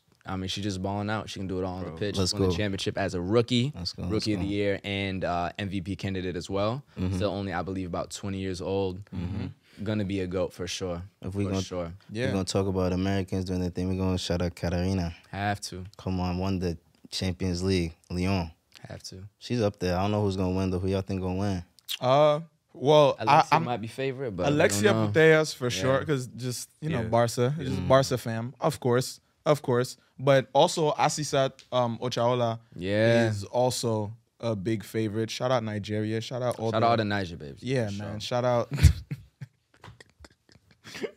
she's just balling out. She can do it all on the pitch. Won the championship as a rookie, rookie of the year, and MVP candidate as well. Still only, I believe, about 20 years old. Gonna be a GOAT for sure. We're gonna talk about Americans doing their thing. We're gonna shout out Katarina. Have to. Come on, won the Champions League, Lyon. Have to. She's up there. I don't know who's gonna win though. Who y'all think gonna win? Well, Alexia might be favorite, but Alexia Putellas for sure, because just Barca, just Barca fam, of course. Of course, but also Asisat Ochaola is also a big favorite. Shout out Nigeria. Shout out all the Niger babes. Yeah, man. Shout out.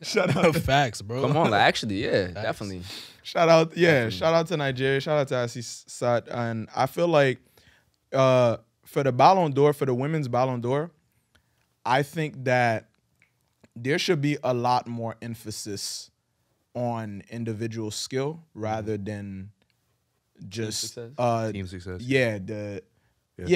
Shout out. Facts, bro. Come on. Like, actually, yeah, facts. Definitely. Shout out. Yeah, definitely. Shout out to Nigeria. Shout out to Asisat. And I feel like for the Ballon d'Or, for the women's Ballon d'Or, I think that there should be a lot more emphasis on individual skill rather than just team success. Yeah,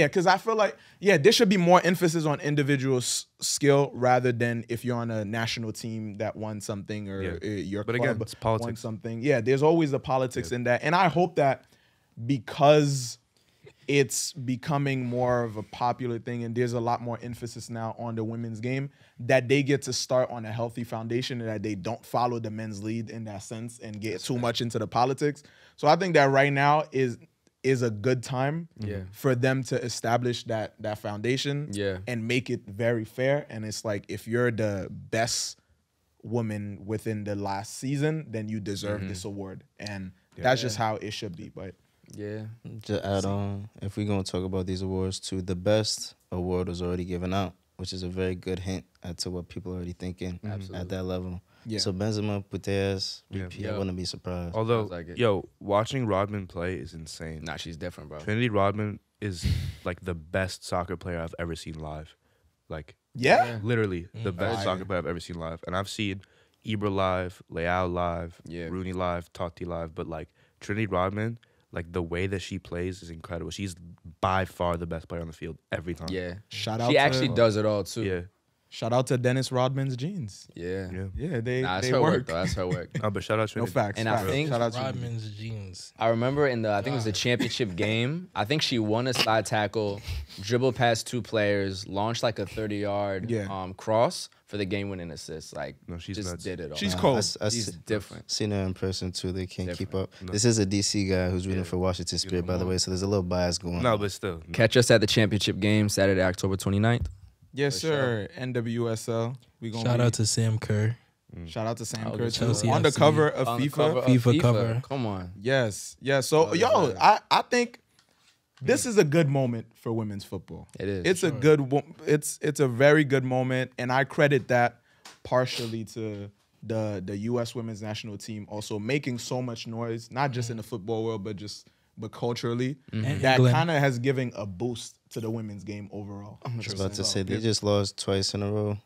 because I feel like there should be more emphasis on individual skill rather than if you're on a national team that won something or your club again, it's politics. Won something. Yeah, there's always the politics in that, and I hope that because it's becoming more of a popular thing and there's a lot more emphasis now on the women's game, that they get to start on a healthy foundation and that they don't follow the men's lead in that sense and get too much into the politics. So I think that right now is a good time for them to establish that foundation and make it very fair. And it's like, if you're the best woman within the last season, then you deserve this award. And that's just how it should be. But just add on, if we're going to talk about these awards too, the best award was already given out, which is a very good hint as to what people are already thinking at that level. So Benzema, Putellas, I wouldn't be surprised. Although, yo, watching Rodman play is insane. Nah, she's different, bro. Trinity Rodman is like the best soccer player I've ever seen live. Like, literally the best soccer player I've ever seen live. And I've seen Ibra live, Leao live, Rooney live, Totti live, but like Trinity Rodman, like, the way that she plays is incredible. She's by far the best player on the field every time. Yeah. Shout out. She actually does it all, too. Yeah. Shout out to Dennis Rodman's jeans. Yeah. Yeah, that's her work, though. That's her work. No, but shout out to I think Rodman's jeans. I remember in the, I think it was the championship game, I think she won a side tackle, dribbled past two players, launched like a 30-yard cross for the game-winning assist. Like, no, she just did it all. She's cold. She's different. Seen her in person, too. They can't keep up. No. This is a D.C. guy who's rooting for Washington Spirit, by the way, so there's a little bias going on. No, but still. No. Catch us at the championship game Saturday, October 29th. Yes, sir. Sure. NWSL. Shout out to Sam Kerr. Shout out to Sam Kerr. Chelsea on the cover of FIFA. FIFA cover. Come on. Yes. Yeah. So, yo, I think this is a good moment for women's football. It is. It's a good. It's a very good moment, and I credit that partially to the U.S. women's national team also making so much noise, not just in the football world, but culturally, that kind of has given a boost to the women's game overall. I was about to say, they just lost twice in a row.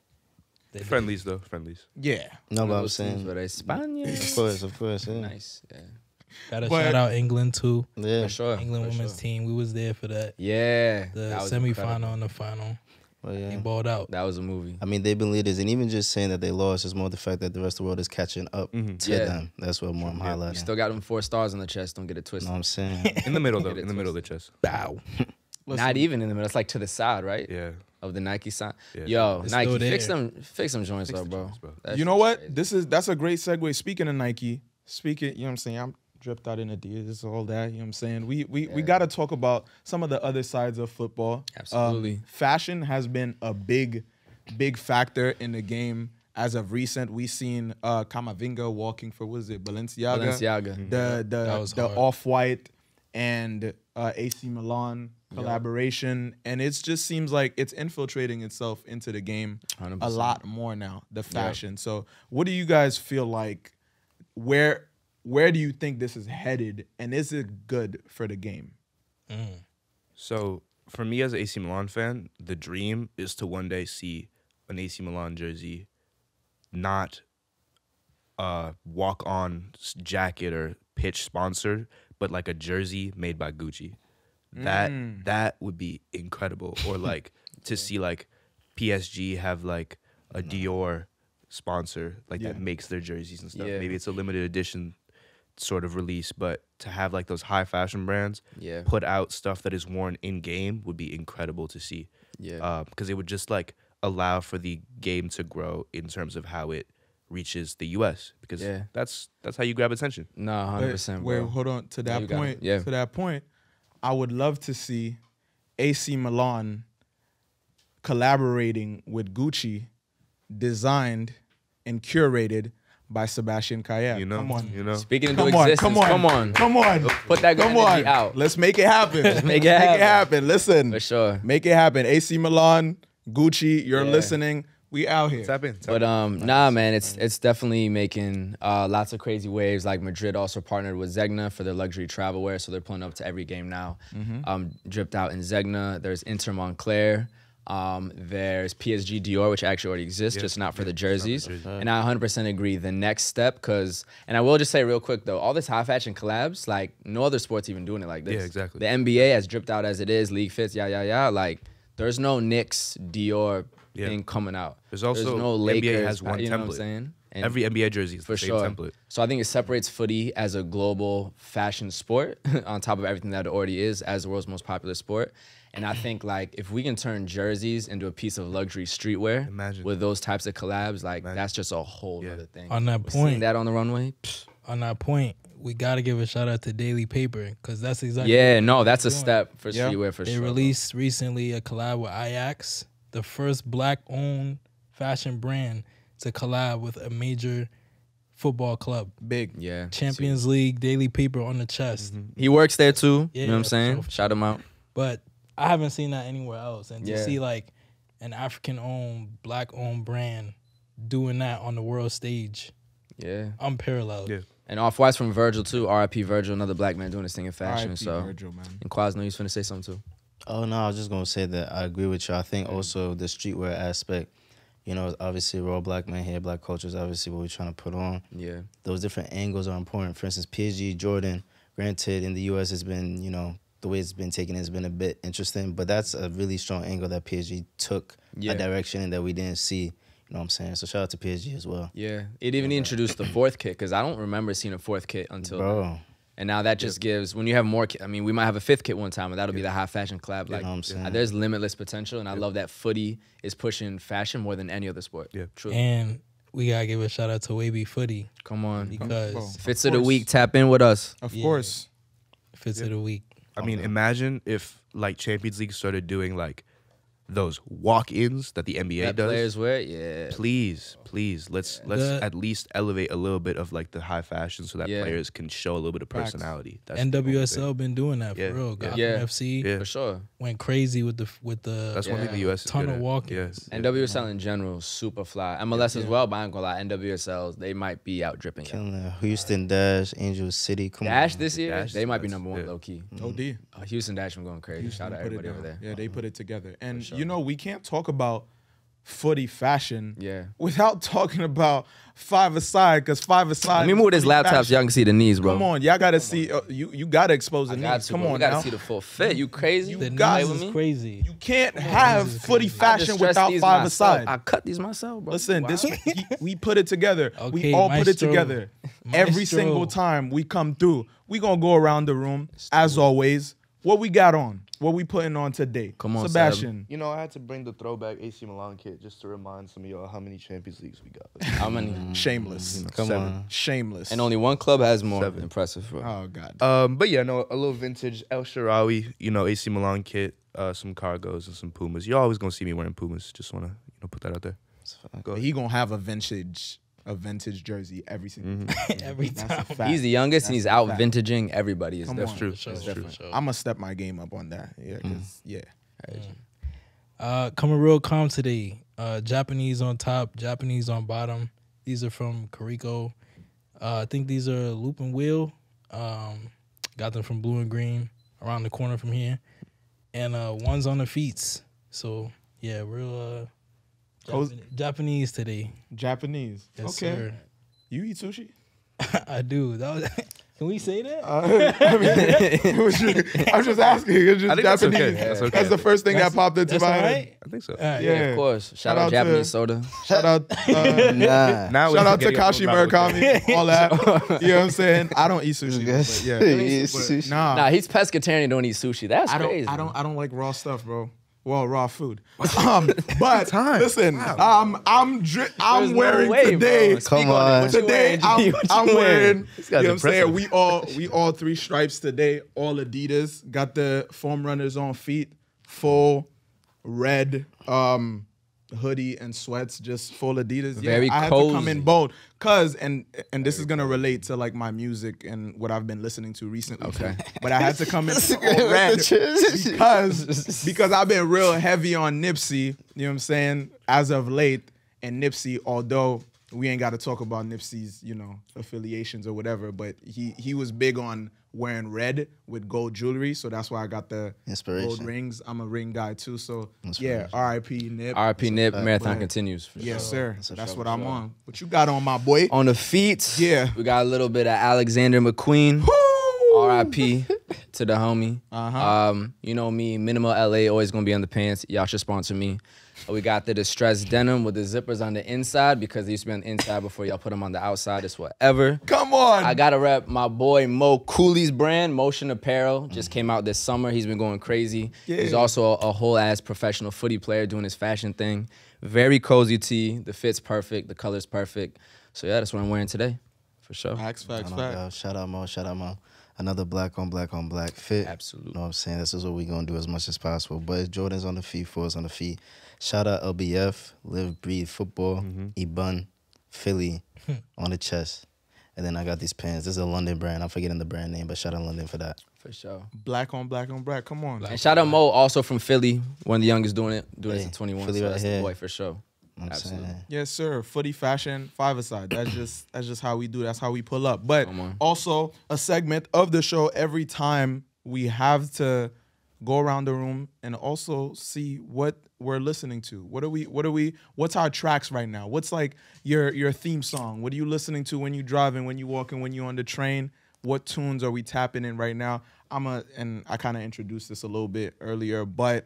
Friendlies, though. Friendlies. Yeah. No, but I'm saying. Of course, of course. Yeah. Nice. Yeah. Gotta shout out England, too. Yeah, for sure. England women's team. We was there for that. Yeah. The semifinal and the final. Well, yeah. They balled out. That was a movie. I mean, they've been leaders. And even just saying that they lost is more the fact that the rest of the world is catching up to them. That's what more I'm highlighting. You still got them 4 stars on the chest. Don't get it twisted. No, I'm saying. In the middle, though. In the middle of the chest. Bow. Not even in the middle. It's like to the side, right? Yeah. Of the Nike sign. Yeah. Yo, it's Nike, fix them joints up, bro. You know what? That's a great segue. Speaking of Nike, you know what I'm saying? I'm dripped out in Adidas, all that. You know what I'm saying? We got to talk about some of the other sides of football. Absolutely. Fashion has been a big factor in the game. As of recent, we've seen Camavinga walking for, what is it, Balenciaga? Balenciaga. Mm-hmm. The Off-White and AC Milan collaboration. Yep. And it just seems like it's infiltrating itself into the game 100%. A lot more now, the fashion. Yep. So what do you guys feel like, where do you think this is headed, and is it good for the game? Mm. So for me as an AC Milan fan, the dream is to one day see an AC Milan jersey not walk-on jacket or pitch sponsor, but like a jersey made by Gucci. That would be incredible. Or like to see like PSG have like a Dior sponsor like that makes their jerseys and stuff. Yeah. Maybe it's a limited edition sort of release, but to have like those high fashion brands put out stuff that is worn in-game would be incredible to see. Yeah, because it would just like allow for the game to grow in terms of how it reaches the U.S. because that's how you grab attention. No, 100%. Wait, hold on to that point. Yeah. To that point, I would love to see AC Milan collaborating with Gucci, designed and curated by Sebastian Kayab. You know, come on, you know. Speaking into existence, come on, put that energy out. Let's make it happen. Let's make it happen. Listen, for sure, make it happen. AC Milan. Gucci, you're listening. We out here. But nah, man, it's definitely making lots of crazy waves. Like Madrid also partnered with Zegna for their luxury travel wear, so they're pulling up to every game now. Dripped out in Zegna. There's Inter Montclair. There's PSG Dior, which actually already exists, just not for the jerseys. And I 100% agree. The next step, because, and I will just say real quick though, all this high fashion collabs, like no other sports even doing it like this. Yeah, exactly. The NBA, as dripped out as it is, League Fits, like. There's no Knicks, Dior thing coming out. There's no Lakers. NBA has one template. You know what I'm saying? And every NBA jersey is the same template. So I think it separates footy as a global fashion sport on top of everything that it already is as the world's most popular sport. And I think like if we can turn jerseys into a piece of luxury streetwear with those types of collabs, like that's just a whole other thing. On that point, seeing that on the runway. Pfft. On that point, we gotta give a shout out to Daily Paper because that's exactly. Yeah, no, that's a step for streetwear for sure. They released recently a collab with Ajax, the first black-owned fashion brand to collab with a major football club. Big, Champions League, Daily Paper on the chest. He works there too. Yeah, you know what I'm saying? Shout him out. But I haven't seen that anywhere else, and to see like an African-owned, black-owned brand doing that on the world stage, unparalleled. Yeah. And Off-White's from Virgil, too. R.I.P. Virgil, another black man doing this thing in fashion. R.I.P. So. Virgil, man. And Quaz, no, you was finna say something, too. Oh, no, I was just going to say that I agree with you. I think also the streetwear aspect, you know, obviously we're all black men here. Black culture is obviously what we're trying to put on. Yeah. Those different angles are important. For instance, PSG, Jordan, granted, in the U.S. it's been, you know, the way it's been taken has been a bit interesting. But that's a really strong angle that PSG took, a direction that we didn't see. You know what I'm saying? So shout out to PSG as well. Yeah. It even introduced the fourth kit because I don't remember seeing a fourth kit until then. And now that just gives, when you have more, I mean, we might have a fifth kit one time, but that'll be the high fashion collab. Like, you know what I'm saying? There's limitless potential, and I love that footy is pushing fashion more than any other sport. Yeah, true. And we got to give a shout out to Wavy Footy. Come on. Because Fits of the Week, tap in with us. Of course. Fits of the Week. I mean, imagine if, like, Champions League started doing, like, those walk-ins that the NBA does. Players wear, Please, please, let's at least elevate a little bit of like the high fashion so that players can show a little bit of personality. That's NWSL been doing that for real. Gotham FC for sure went crazy with the That's one thing the US is ton of walk-ins. NWSL in general, super fly. MLS as well, but I'm gonna lie, NWSLs they might be out dripping. Houston Dash, Angel City, come on. Dash this year, Dash, they might be number one low key. OD. Houston Dash, I'm going crazy. Shout out everybody over there. Yeah, they put it together and. You know, we can't talk about footy fashion without talking about Five Aside, because Five Aside. Let me move this laptop so y'all can see the knees, bro. Come on, y'all gotta see. You gotta expose the knees. Come on, gotta see the full fit. You crazy? The guys is crazy. You can't have footy fashion without Five Aside. I cut these myself, bro. Listen, this we put it together. We all put it together. Every single time we come through, we gonna go around the room as always. What we got on? What we putting on today? Come on, Sebastian. You know, I had to bring the throwback AC Milan kit just to remind some of y'all how many Champions Leagues we got. How many? Shameless. You know, Come on. Shameless. And only one club has more. Seven. Impressive, bro. Oh, God. But yeah, no, a little vintage El Shaarawy, you know, AC Milan kit, some cargos and some Pumas. You're always going to see me wearing Pumas. Just want to, you know, put that out there. Go ahead. He going to have a vintage jersey every single time. Every time. He's the youngest and he's out vintaging everybody. That's true. That's true. I'm gonna step my game up on that. Yeah, coming real calm today. Japanese on top, Japanese on bottom. These are from Kariko. I think these are Loop and Wheel. Got them from Blue and Green around the corner from here. And one's on the feet. So yeah, real Japanese today. Japanese. Yes, okay. Sir. You eat sushi? I do. That was, can we say that? I mean, I'm just asking. It's just Japanese. That's okay. That's the first thing that popped into my head. Right? I think so. Right, yeah, of course. Shout out Japanese soda. Shout out. Shout out Takashi Murakami. All that. You know what I'm saying? I don't eat sushi. But yeah. Nah, he's pescatarian. Don't eat sushi. That's crazy. I don't like raw stuff, bro. Well, raw food. But listen, I'm wearing today. Come on, today I'm wearing. You know what I'm saying? We all three stripes today. All Adidas. Got the foam runners on feet. Full red hoodie and sweats. Just full Adidas. Yeah, very cozy. I had to come in bold, cause and this is gonna relate to like my music and what I've been listening to recently. Okay, but I had to come in all red because I've been real heavy on Nipsey. You know what I'm saying? As of late, and Nipsey, although we ain't got to talk about Nipsey's, you know, affiliations or whatever, but he was big on wearing red with gold jewelry, so that's why I got the gold rings. I'm a ring guy too, so yeah, R.I.P. Nip. R.I.P. Nip, marathon continues. Yes, sir. That's what I'm on. What you got on, my boy? On the feet, yeah. We got a little bit of Alexander McQueen. R.I.P. to the homie. You know me, Minimal L.A., always going to be on the pants. Y'all should sponsor me. We got the distressed denim with the zippers on the inside because they used to be on the inside before y'all put them on the outside. It's whatever. Come on. I got to rep my boy Mo Cooley's brand, Motion Apparel. Just came out this summer. He's been going crazy. Yeah. He's also a whole-ass professional footy player doing his fashion thing. Very cozy tee. The fit's perfect. The color's perfect. So, yeah, that's what I'm wearing today for sure. Facts. Shout out, Mo. Shout out, Mo. Another black on black on black fit. Absolutely. You know what I'm saying? This is what we're going to do as much as possible. But Jordan's on the feet, Fours on the feet. Shout out LBF, Live, Breathe, Football, Ebun, Philly, on the chest. And then I got these pants. This is a London brand. I'm forgetting the brand name, but shout out London for that. For sure. Black on black on black. Come on. Black and shout out Mo, also from Philly. One of the youngest doing it. Doing it since 21. Philly, so right, that's the boy for sure. Absolutely. Yes, sir. Footy fashion, Five Aside. That's just how we do. That's how we pull up. But also a segment of the show every time we have to go around the room and also see what we're listening to. What's our tracks right now? What's like your theme song? What are you listening to when you driving, when you walking, when you on the train? What tunes are we tapping in right now? I kind of introduced this a little bit earlier, but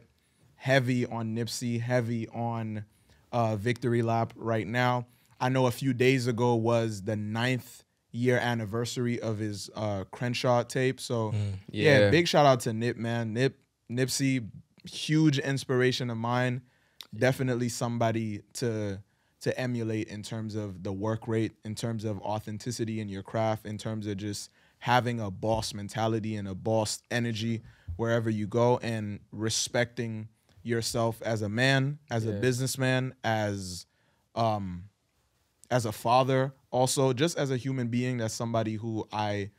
heavy on Nipsey, heavy on Victory Lap right now. I know a few days ago was the 9th year anniversary of his Crenshaw tape. So yeah, big shout out to Nip, man. Nipsey, huge inspiration of mine. Definitely somebody to emulate in terms of the work rate, in terms of authenticity in your craft, in terms of just having a boss mentality and a boss energy wherever you go, and respecting yourself as a man, as a businessman, as a father, also just as a human being. That's somebody who I,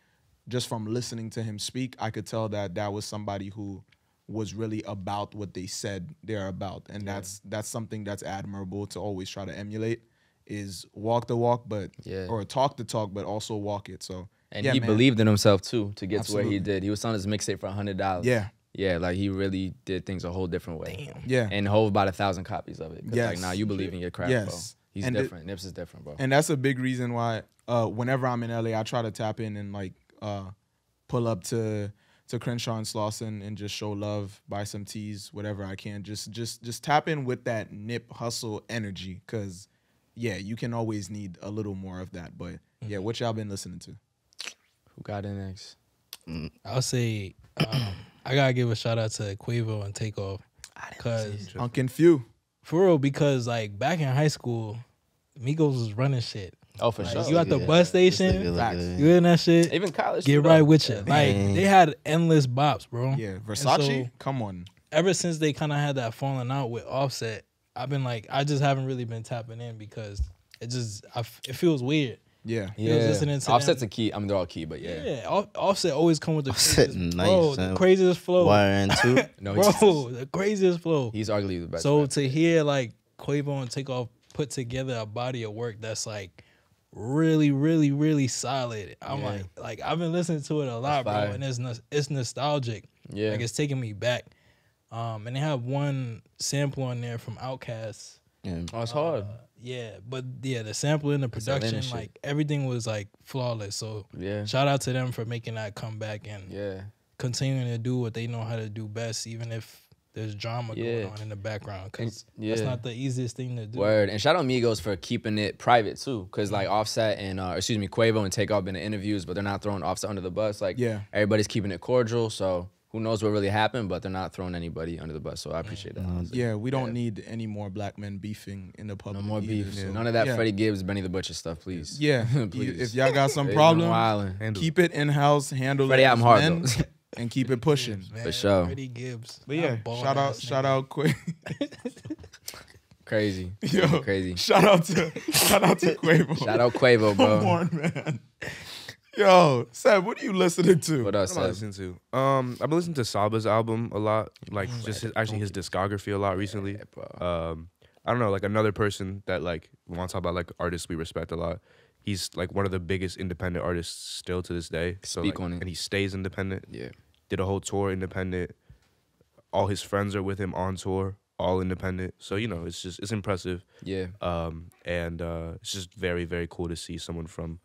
just from listening to him speak, I could tell that was somebody who was really about what they said they're about. And that's something that's admirable to always try to emulate, is walk the walk, but or talk the talk, but also walk it. So he believed in himself too to get to where he did. He was on his mixtape for $100. Yeah, like he really did things a whole different way. Damn. Yeah. And hold about 1,000 copies of it. Yeah. Like, now you believe in your craft, bro. He's different. Nips is different, bro. And that's a big reason why whenever I'm in LA, I try to tap in and like pull up to Crenshaw and Slauson and just show love, buy some teas, whatever I can. Just tap in with that Nip hustle energy, because you can always need a little more of that. But yeah, what y'all been listening to? Who got in next? I'll say I gotta give a shout out to Quavo and Takeoff. Cause Unkin Few. For real, because like back in high school, Migos was running shit. Oh, for like, sure. You at the bus station, you in that shit. Even college. Get right with you. Like they had endless bops, bro. Yeah, Versace. So, come on. Ever since they kind of had that falling out with Offset, I've been like, I just haven't really been tapping in because it just it feels weird. Yeah, yeah. Offset's a key. I mean, they're all key, but yeah. Yeah, Offset always come with the craziest, nice, bro, the craziest flow. Wiring too. No, bro, the craziest flow. He's arguably the best. So to hear like Quavo and Takeoff put together a body of work that's like really, really, really solid. I'm like I've been listening to it a lot, bro, and it's nostalgic. Yeah, like it's taking me back. And they have one sample on there from Outkast. Yeah. Oh, it's hard. Yeah, but yeah, the sample and the production, like everything was like flawless. So yeah, shout out to them for making that comeback and continuing to do what they know how to do best, even if there's drama going on in the background, because that's not the easiest thing to do. Word. And shout out Migos for keeping it private too, because like Offset and excuse me, Quavo and Takeoff been in interviews, but they're not throwing Offset under the bus. Like everybody's keeping it cordial. So who knows what really happened, but they're not throwing anybody under the bus, so I appreciate that. Yeah, we don't need any more black men beefing in the public. No more beef. So. None of that Freddie Gibbs, Benny the Butcher stuff, please. Yeah, please. If y'all got some problems, keep it in-house, handle Freddie it hard, and keep it pushing. Man, for sure. Freddie Gibbs. But yeah, shout out quick. Crazy. Yo, crazy. Shout out to Quavo. Shout out Quavo, bro. Come on, man. Yo, Seb, what are you listening to? What else? I'm listening to. I've been listening to Saba's album a lot, like just his discography a lot recently. I don't know, like another person that like we want to talk about like artists we respect a lot. He's like one of the biggest independent artists still to this day. So, and he stays independent. Yeah, did a whole tour independent. All his friends are with him on tour, all independent. So you know, it's just impressive. Yeah. And it's just very, very cool to see someone from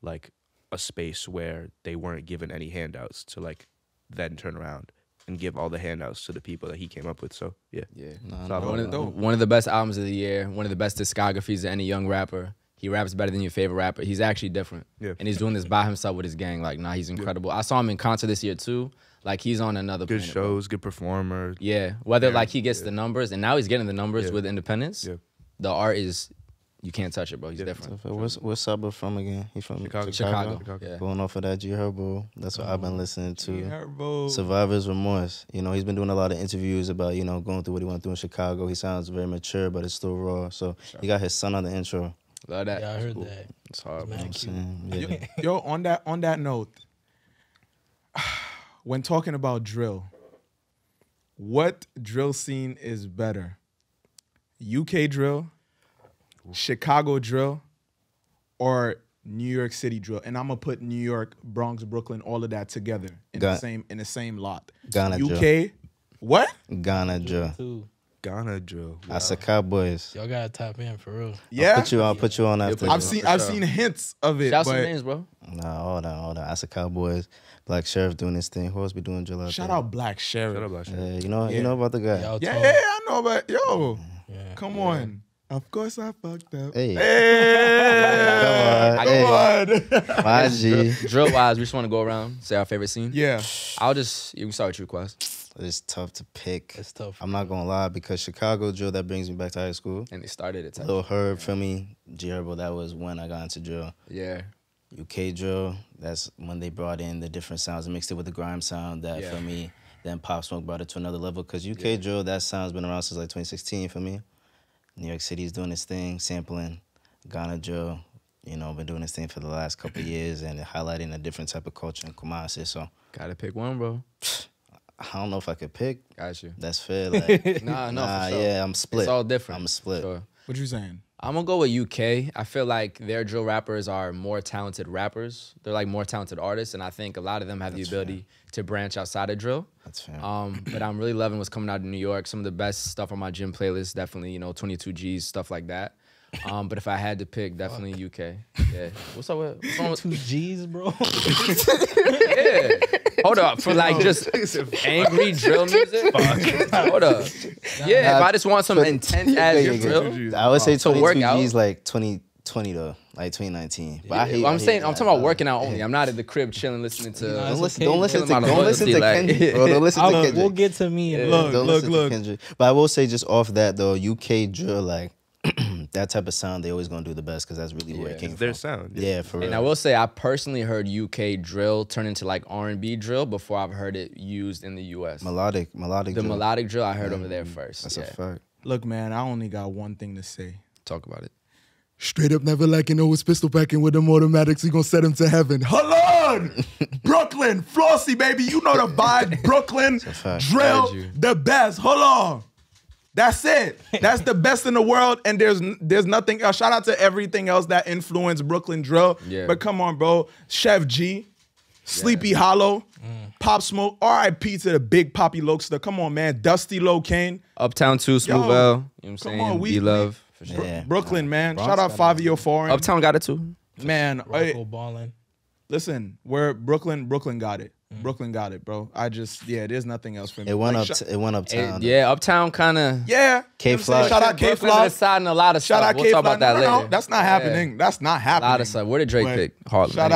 like a space where they weren't given any handouts to like then turn around and give all the handouts to the people that he came up with. So yeah, one of the best albums of the year, one of the best discographies of any young rapper. He raps better than your favorite rapper. He's actually different, and he's doing this by himself with his gang. Like, nah, he's incredible. I saw him in concert this year too. Like, he's on another planet. Good shows, good performer. Yeah, whether like he gets the numbers, and now he's getting the numbers with Independence. Yeah, the art is. You can't touch it, bro. He's different. What's Subba from again? He's from Chicago. Yeah. Going off of that G Herbo. That's what I've been listening to. G Herbo. Survivor's Remorse. You know, he's been doing a lot of interviews about, you know, going through what he went through in Chicago. He sounds very mature, but it's still raw. So he got his son on the intro. Love that. Yeah, I heard that. It's hard, man. Yeah. Yo, on that note, when talking about drill, what drill scene is better? UK drill, Chicago drill, or New York City drill? And I'm gonna put New York, Bronx, Brooklyn, all of that together in the same lot. Ghana UK, drill. What? Ghana drill. Ghana drill. Wow. Asaka boys. Y'all gotta tap in for real. Yeah. I'll put you on after. I've seen hints of it. Shout out some names, bro. Nah, hold on. Asaka boys. Black Sheriff doing this thing. Who else be doing drill out there? Shout out Black Sheriff. You know about the guy. Yeah, I know about Come on. Of course I fucked up. Hey. Come on. My G. Drill-wise, we just want to go around, say our favorite scene. Yeah. You can start with you, Quaz. It's tough to pick. It's tough. I'm not going to lie, because Chicago drill, that brings me back to high school. And they started it. Lil Herb, feel me? G Herbo, that was when I got into drill. Yeah. UK drill, that's when they brought in the different sounds and mixed it with the grime sound that, for me, then Pop Smoke brought it to another level. Because UK drill, that sound's been around since like 2016, for me. New York City's doing this thing, sampling Ghana drill, you know, been doing this thing for the last couple of years and highlighting a different type of culture in Kumasi, so. Gotta pick one, bro. I don't know if I could pick. Got you. That's fair. Like, nah, for sure. Yeah, I'm split. It's all different. I'm split. Sure. What you saying? I'm gonna go with UK. I feel like their drill rappers are more talented rappers. They're like more talented artists, and I think a lot of them have the ability to branch outside of drill. That's fair. But I'm really loving what's coming out of New York. Some of the best stuff on my gym playlist, definitely, you know, 22 G's, stuff like that. But if I had to pick, definitely UK. Yeah. What's up with 22 G's, bro? Yeah. Hold up. For like just angry drill music. Hold up. Yeah. If I just want some intense ass drill, I would say 22 G's like 20. 20 though, like 2019. But I'm saying, I'm talking about working out only. I'm not at the crib chilling, listening to. Don't listen to Kendrick. Bro, don't listen to Kendrick. We'll get to me. Yeah, look. Kendrick. But I will say, just off that though, UK drill, like that type of sound, they always gonna do the best because that's really where it came from. Their sound. Yeah, for real. And I will say, I personally heard UK drill turn into like R&B drill before I've heard it used in the US. Melodic drill I heard over there first. That's a fact. Look, man, I only got one thing to say. Talk about it. Straight up, never lacking, always pistol packing with them automatics. We gonna set him to heaven. Haaland, Brooklyn, Flossie, baby, you know the vibe. Brooklyn drill, the best. Haaland, that's it. That's the best in the world, and there's nothing else. Shout out to everything else that influenced Brooklyn drill. Yeah. But come on, bro, Chef G, Sleepy Hollow, Pop Smoke, R.I.P. to the big Poppy Lokester. Come on, man, Dusty Low Kane, Uptown 2, Smooth L. You know what I'm saying? Come on, we love. Yeah. Brooklyn, man. Bronx, shout out Fabio Foreign. Uptown got it too. Man, listen, where Brooklyn got it. Brooklyn got it, bro. I just, there's nothing else for me. It went uptown. Yeah, uptown kind of. Yeah. K-Flock. Shout out K-Flock. Shout out K-Flock. We'll talk about that later. That's not happening. That's not happening. A lot of stuff. Where did Drake pick? Harlem. Shout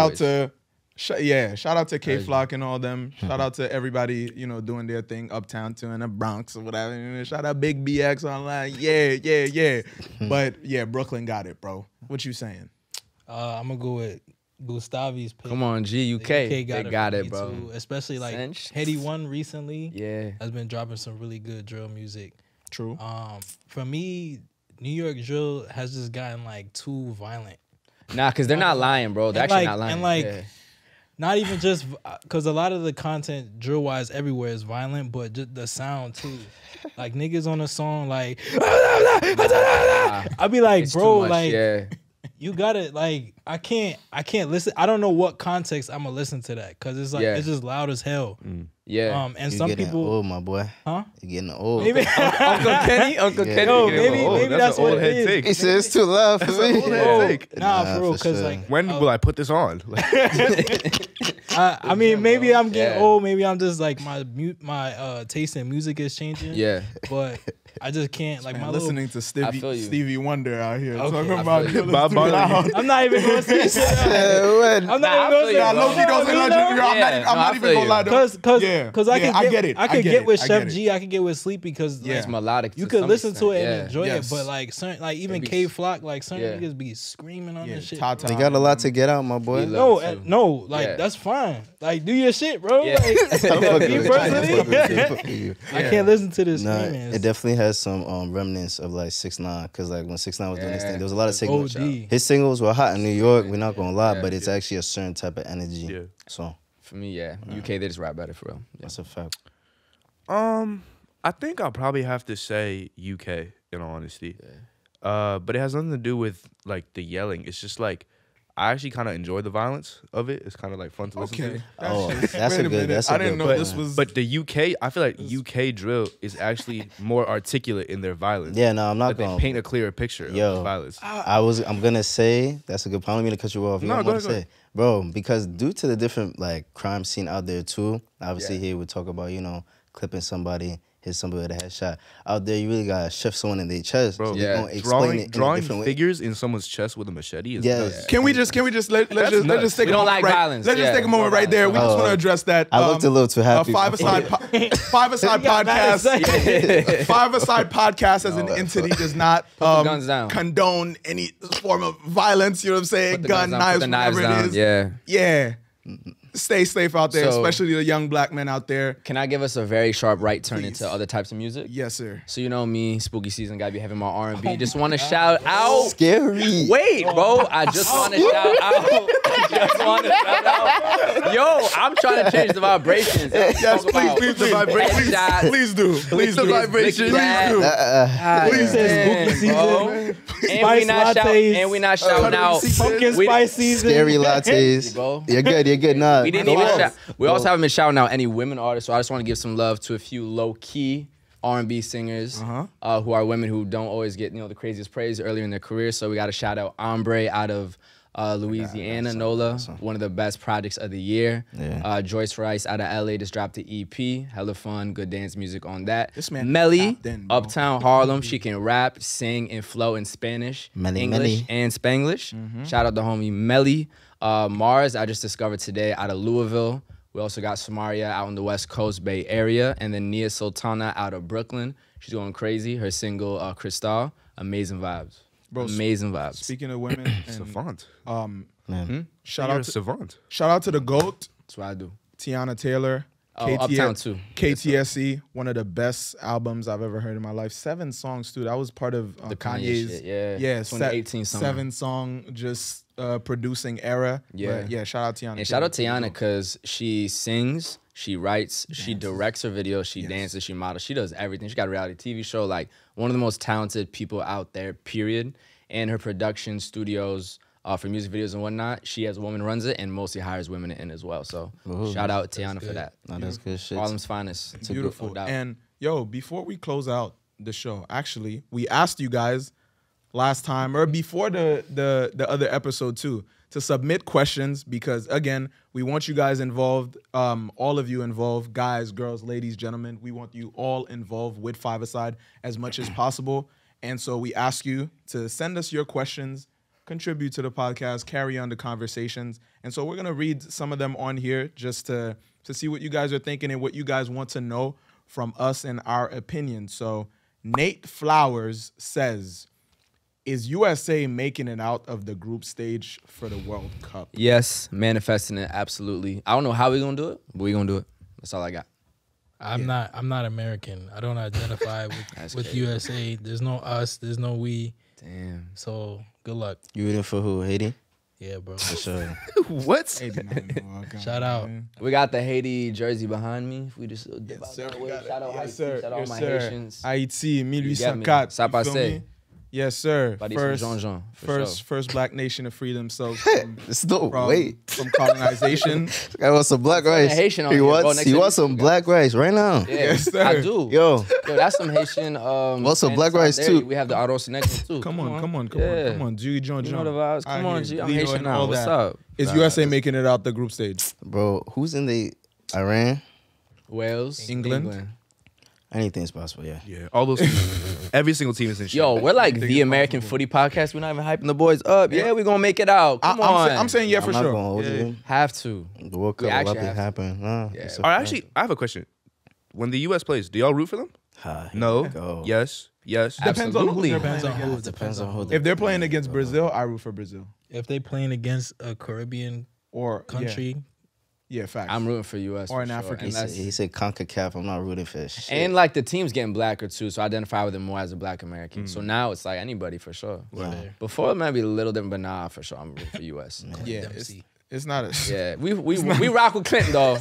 out to K-Flock and all them. Shout out to everybody, you know, doing their thing uptown too in the Bronx or whatever. Shout out Big BX online. Yeah. But yeah, Brooklyn got it, bro. What you saying? I'm gonna go with Gustavi's pick. Come on, GUK. They got it, bro. Too. Especially like Heady One recently. Yeah, has been dropping some really good drill music. True. For me, New York drill has just gotten like too violent. Nah, cause they're not lying, bro. They're actually not lying. And like. Yeah. Not even just because a lot of the content drill wise everywhere is violent, but just the sound too. Like niggas on a song, like I'll be like, it's bro, like you gotta like I can't listen. I don't know what context I'm gonna listen to that because it's like it's just loud as hell. Yeah. And you're some people, old, my boy. Huh? You're getting old. Maybe Uncle Kenny. No, maybe that's what it is. He says it's too loud for me. Nah, bro, because like when will I put this on? I mean, maybe I'm getting old. Maybe I'm just like my taste in music is changing. Yeah. But I just can't like my listening to Stevie Wonder out here talking about Bob Marley. I'm not even gonna say shit. I'm not even gonna say. I'm not even gonna lie though. Because I could get with Chef G, I could get with Sleepy because it's melodic. You could listen to it and enjoy it, but like certain, like even K-Flock, like certain niggas be screaming on this shit. They got a lot to get out, my boy. No, like that's fine. Like do your shit, bro. I can't listen to this. It definitely has some remnants of like 6ix9ine, because like when 6ix9ine was doing his thing, there was a lot of singles. His singles were hot in New York. We're not gonna lie, but it's actually a certain type of energy. Yeah. So. For me, UK, they just rap about it for real. Yeah. That's a fact. I think I'll probably have to say UK, in all honesty. Yeah. But it has nothing to do with, like, the yelling. It's just, like, I actually kind of enjoy the violence of it. It's kind of, like, fun to listen to. That's a good point. I didn't know this was... But the UK, I feel like UK drill is actually more articulate in their violence. Yeah, no, I'm not going to... They paint a clearer picture of violence. I'm going to say... That's a good point. I'm going to cut you off. No, go ahead. Bro, because due to the different, like, crime scene out there, too, obviously here we talk about, you know, clipping somebody, hit somebody with a headshot. Out there, you really got to shift someone in their chest. Bro, drawing figures in someone's chest with a machete is... Yes. Can we just... Let's just take a moment. We don't like violence. Let's just take a moment right there. We just want to address that. I looked a little too happy. Five Aside Podcast as an entity does not condone any form of violence, you know what I'm saying? Gun, knives, whatever it is. Yeah. Stay safe out there, so, especially the young black men out there. Can I give us a very sharp right turn into other types of music? Yes, sir. So you know me, spooky season, gotta be having my R&B. I just want to shout out. Yo, I'm trying to change the vibrations. Yes, please, the vibrations. Please do. And we not shouting out. Pumpkin spice season. Scary lattes. You're good. Nah. We didn't even shout. We also haven't been shouting out any women artists, so I just want to give some love to a few low-key R&B singers who are women who don't always get, you know, the craziest praise earlier in their career. So we got to shout out Ombre out of Louisiana, Nola, one of the best projects of the year. Yeah. Joyce Rice out of LA just dropped the EP. Hella fun, good dance music on that. This man Melly, Uptown Harlem. She can rap, sing, and flow in Spanish, English, and Spanglish. Shout out the homie Melly. Mars, I just discovered today out of Louisville. We also got Samaria out on the West Coast Bay Area, and then Nia Sultana out of Brooklyn. She's going crazy. Her single Cristal, amazing vibes. Bro, amazing vibes. Speaking of women, Savant. Shout out to the GOAT. That's what I do. Tiana Taylor. Uptown too. KTSE, one of the best albums I've ever heard in my life. 7 songs, dude. I was part of the Kanye's shit, yeah 2018 7-song just producing era. Yeah, but yeah. Shout out Tiana. And Taylor. Shout out Tiana because she sings, she writes, she directs her videos, she dances, she models, she does everything. She got a reality TV show. Like one of the most talented people out there. Period. And her production studios. For music videos and whatnot, she as a woman runs it and mostly hires women in as well. So shout out Tiana for that. No, that's good shit. Harlem's finest. It's beautiful. And yo, before we close out the show, actually, we asked you guys last time or before the other episode too to submit questions because again, we want you guys involved, all of you involved, guys, girls, ladies, gentlemen. We want you all involved with Five Aside as much as possible. And so we ask you to send us your questions. Contribute to the podcast, carry on the conversations. And so we're going to read some of them on here just to see what you guys are thinking and what you guys want to know from us and our opinion. So Nate Flowers says, is USA making it out of the group stage for the World Cup? Yes, manifesting it, absolutely. I don't know how we're going to do it, but we're going to do it. That's all I got. I'm not American. I don't identify with USA. There's no us. There's no we. Damn. So good luck. You rooting for who? Haiti? Yeah, bro. For sure. What? Shout out. We got the Haiti jersey behind me. If we just shout out Haiti. Shout out all my Haitians. Haiti, 1804. Ça passe. Yes, sir. First black nation to free themselves from colonization. I want some black rice. Haitian on he here, wants, he wants some black rice right now. Yeah. Yes, sir. I do. Yo, that's some Haitian. What's some black rice too? We have the arroz next too. Come on. Julie John John. You know the vibes. Come on, G. I'm Haitian now. What's up? Is USA making it out the group stage? Bro, who's in the Iran? Wales. England. Anything's possible, yeah. Yeah, all those teams, every single team is in shit. Yo, we're like the American Footy Podcast. We're not even hyping the boys up. Yeah, we're going to make it out. Come on. I'm saying yeah for sure. Have to. The World Cup will have to happen. Actually, I have a question. When the U.S. plays, do y'all root for them? No. Yes. Yes. Depends on who they're playing. Depends on who they're playing. If they're playing against Brazil, I root for Brazil. If they're playing against a Caribbean or country... Yeah, facts. I'm rooting for U.S. Or an African. He said CONCACAF. I'm not rooting for shit. And like the team's getting blacker too, so I identify with them more as a black American. So now it's like anybody for sure. Wow. Before it might be a little different, but nah, for sure I'm rooting for U.S. Yeah, it's not a... Yeah, we rock with Clint though.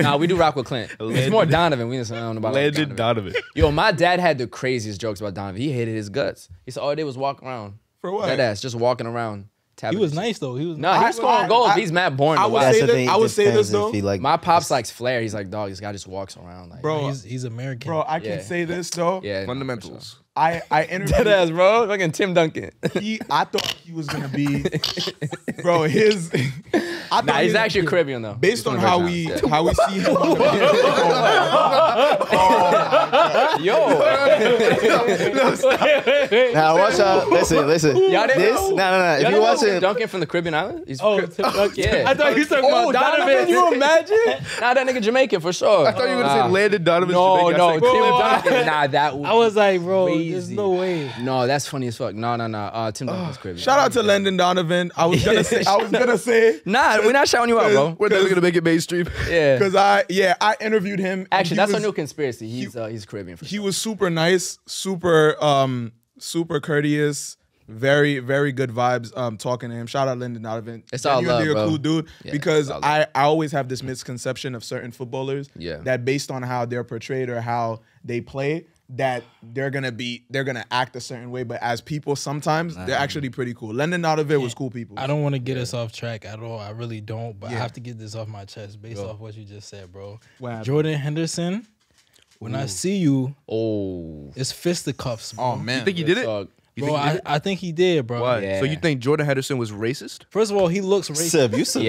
Nah, we do rock with Clint. It's more Donovan. We just don't know about Legend Donovan. Yo, my dad had the craziest jokes about Donovan. He hated his guts. He said all they was walking around. For what? That ass, just walking around. He was nice though. He was scoring goals. He's mad boring. I would say this though. Like, my pops likes flair. He's like, dog, this guy just walks around. Like, bro, he's American. Bro, I can say this though. Yeah, fundamentals. Sure. I interviewed that ass, bro. Fucking Tim Duncan. I thought he was gonna be, bro. He's actually Caribbean though. Based on how we see him. Yo. Now watch out. Listen. Y'all didn't know? No. If you watch Tim Duncan from the Caribbean island, he's Tim Duncan. Yeah. I thought he was talking about Donovan. Can you imagine? Nah, that nigga Jamaican for sure. I thought you were gonna say Landon Donovan. No, Tim Duncan. Nah, that. I was like, bro. There's no way. No, that's funny as fuck. No. Tim Duncan's crazy. Shout out to Landon Donovan. I was gonna say. Nah, we're not shouting you out, bro. We're definitely gonna make it mainstream. Yeah. Cause I interviewed him. Actually, that's a new conspiracy. He's Caribbean. He was super nice, super courteous, very, very good vibes. Talking to him. Shout out Landon Donovan. It's all love, bro. You're a cool dude. Because I always have this misconception of certain footballers. Yeah. That based on how they're portrayed or how they play. That they're gonna act a certain way, but as people, sometimes they're actually pretty cool. Landon Donovan was cool people. I don't want to get us off track at all. I really don't, but I have to get this off my chest based off what you just said, bro. Jordan Henderson, when I see you, it's fisticuffs, bro. Oh man, you think you did it? Bro, I think he did, bro. Why? Yeah. So you think Jordan Henderson was racist? First of all, he looks racist. Seb, you said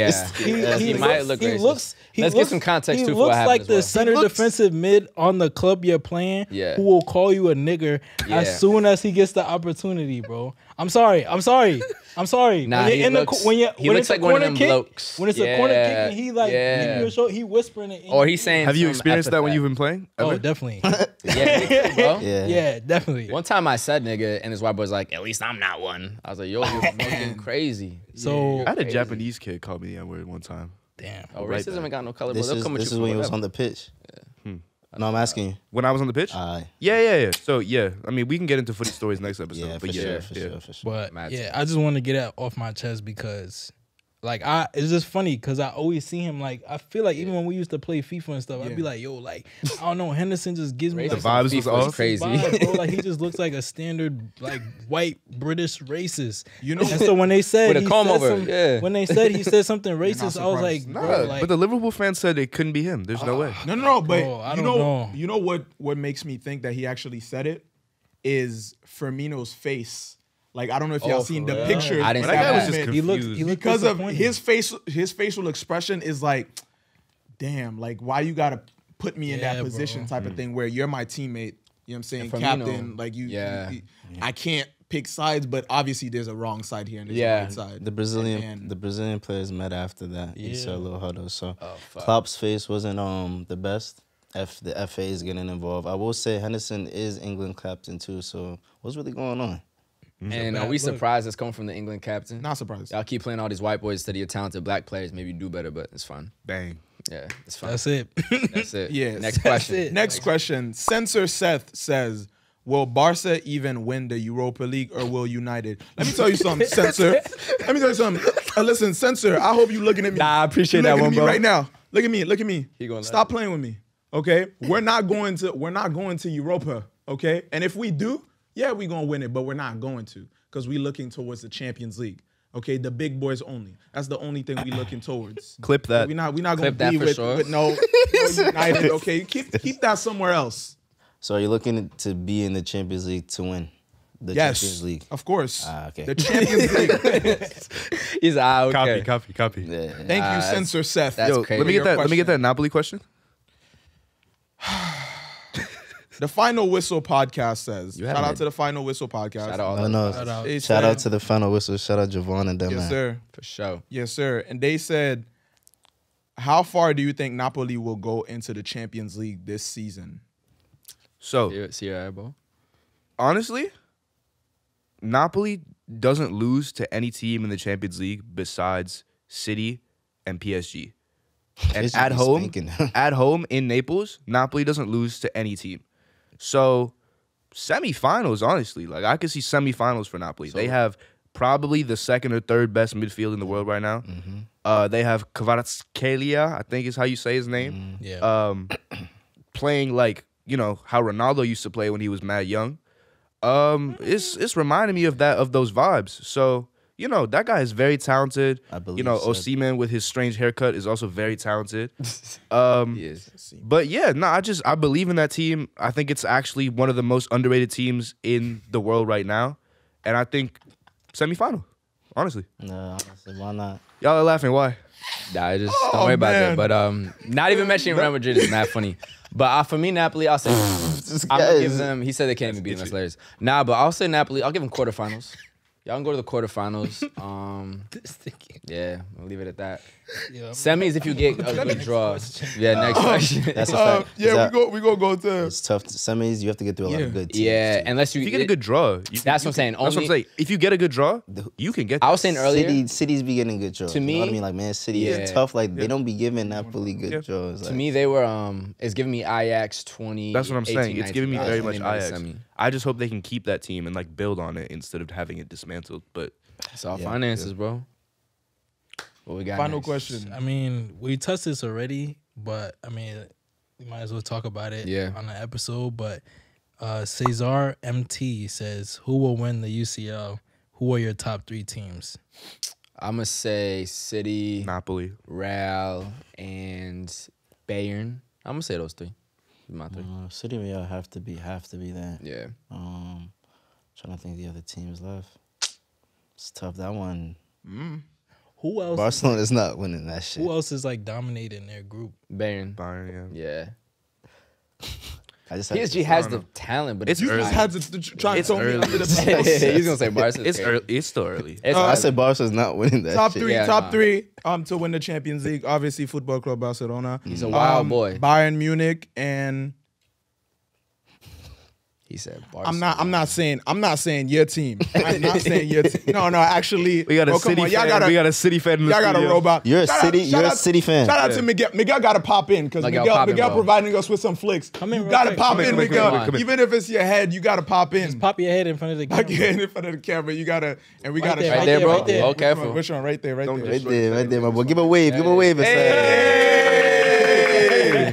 he might look racist. Let's get some context to what happened. Like the center defensive mid on the club you're playing, who will call you a nigger as soon as he gets the opportunity, bro. I'm sorry. I'm sorry. I'm sorry. Nah, when it's a corner kick, he like your show, he whispering it. Or he's saying. Have you experienced that when you've been playing? Ever? Oh, definitely. yeah, definitely. One time I said nigga, and his white boy's like, "At least I'm not one." I was like, "Yo, you're fucking crazy." So I had a Japanese kid call me the N-word one time. Damn. Oh, racism ain't got no color. This is when he was on the pitch. No, I'm asking you. When I was on the pitch? Yeah. So, yeah. I mean, we can get into footy stories next episode. Yeah, for sure. But, yeah, I just want to get that off my chest because, like, it's just funny because I always see him, like, I feel like even when we used to play FIFA and stuff, I'd be like, yo, like, I don't know, Henderson just gives me, like, the vibes was crazy. Vibe, bro. Like, he just looks like a standard, like, white British racist. You know? And so when they said he said something racist, I was like, bro, like, but the Liverpool fans said it couldn't be him. There's no way. No, but bro, you know what makes me think that he actually said it is Firmino's face. Like, I don't know if y'all seen the picture. I didn't see that. Was just he looked because of his face. His facial expression is like, damn, like, why you got to put me in that position type of thing where you're my teammate, you know what I'm saying, captain, like, you I can't pick sides, but obviously there's a wrong side here and there's a right side. The Brazilian players met after that. Yeah. Solo huddle. So Klopp's face wasn't the best. The FA is getting involved. I will say Henderson is England captain too, so what's really going on? And are we surprised it's coming from the England captain? Not surprised. Y'all keep playing all these white boys instead of your talented black players. Maybe you do better, but it's fine. Bang. Yeah, it's fine. That's it. That's it. Yeah. Next question. Next question. Censor Seth says, will Barca even win the Europa League or will United? Let me tell you something, Censor. Let me tell you something. Listen, Censor, I hope you're looking at me. Nah, I appreciate that one, bro. Right now. Look at me. Look at me. Stop playing with me. Okay? We're not going to Europa. Okay? And if we do, yeah, we're going to win it, but we're not going to because we're looking towards the Champions League. Okay, the big boys only. That's the only thing we're looking towards. Clip that. We're not going to be with no United. Okay, keep that somewhere else. So are you looking to be in the Champions League to win? The Champions League. Of course. Okay. The Champions League. He's out. Okay. Copy. Yeah. Thank you, Censor Seth. That's crazy. Let me get that Napoli question. The Final Whistle podcast says, shout out to the Final Whistle podcast. Shout out to the Final Whistle. Shout out Javon and them. Yes, sir. For sure. Yes, sir. And they said, how far do you think Napoli will go into the Champions League this season? So, honestly, Napoli doesn't lose to any team in the Champions League besides City and PSG. And at home in Naples, Napoli doesn't lose to any team. So, semifinals, honestly. Like, I could see semifinals for Napoli. So, they have probably the second or third best midfield in the world right now. They have Kvaratskhelia, I think is how you say his name. Playing like, you know, how Ronaldo used to play when he was mad young. It's reminding me of that, of those vibes. So, you know, that guy is very talented. I believe, you know, so. Osimhen with his strange haircut is also very talented. But yeah, no, I believe in that team. I think it's actually one of the most underrated teams in the world right now. And I think semifinal, honestly. No, honestly, why not? Y'all are laughing, why? Nah, I just don't worry about that. But not even mentioning Real Madrid is mad funny. But for me, Napoli, I'll say I'll give them. He said they can't even beat us later. Nah, but I'll say Napoli. I'll give them quarterfinals. Y'all can go to the quarterfinals. Yeah, I'll leave it at that. Yeah, semis if you get a good draw. Next question. That's a fact. We go to... It's tough. Semis, you have to get through a lot of good teams. Yeah, unless you... If you get a good draw... That's what I'm saying. If you get a good draw, you can get... I was saying earlier... Cities be getting good draws. To me... You know what I mean? Like, man, City is tough. Like, they don't be giving Napoli good draws. Like, to me, they were... it's giving me Ajax 20... That's what I'm saying. It's giving me very much Ajax. I just hope they can keep that team and, like, build on it instead of having it dismantled. But... It's all finances, bro. What we got Final next? Question. I mean, we touched this already, but I mean, we might as well talk about it on the episode. But Cesar MT says, who will win the UCL? Who are your top three teams? I'm going to say City, Napoli, Real, and Bayern. I'm going to say those three. My three. City and Real have to be there. Yeah. Trying to think of the other teams left. It's tough. That one. Mm. Who else? Barcelona is not winning that shit. Who else is like dominating their group? Bayern. Yeah. PSG has the talent, but it's early. Just had to try to me under the He's gonna say Barcelona. It's still early. I said Barcelona's not winning that. Top three to win the Champions League. Obviously, Football Club Barcelona. He's a wild boy. Bayern Munich and. He said Barcelona. I'm not saying your team. I'm not saying your team. No, actually. We got a city fan. We got a city fan. Y'all got a robot. You're a city fan. Shout out to Miguel. Miguel got to pop in because Miguel providing us with some flicks. You got to pop in, Miguel. Even if it's your head, you got to pop in. Just pop your head in front of the camera. You got to, and we got to. Right there, bro. Oh, careful. Which one? Right there, my boy. Give a wave.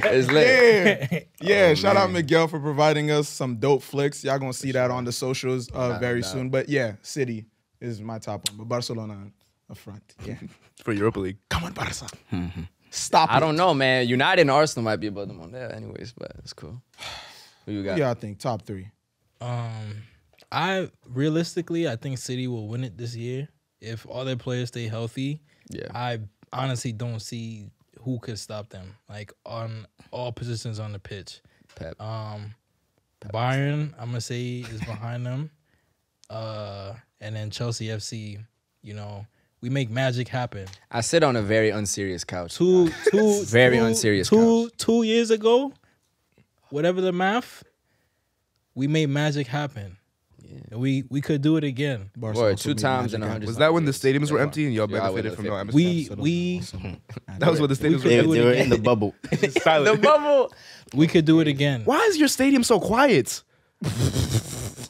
It's lit. Yeah, shout out Miguel for providing us some dope flicks. Y'all gonna see that on the socials very soon. But yeah, City is my top one. But Barcelona up front. Yeah. For Europa League. Come on, Barca. Stop it. I don't know, man. United and Arsenal might be above them on there anyways, but it's cool. Who you got? Yeah, I think top three. I think City will win it this year. If all their players stay healthy, yeah. I honestly don't see who could stop them, like, on all positions on the pitch. Pep. Bayern, I'm going to say, is behind them. And then Chelsea FC, you know, we make magic happen. I sit on a very unserious couch. Two years ago, whatever the math, we made magic happen. Yeah. And we could do it again. Boy, 2 times in 100. Was that when the stadiums were empty and y'all benefited from no atmosphere? That was when the stadiums were empty. They were in the bubble. The bubble. We could do it again. Why is your stadium so quiet?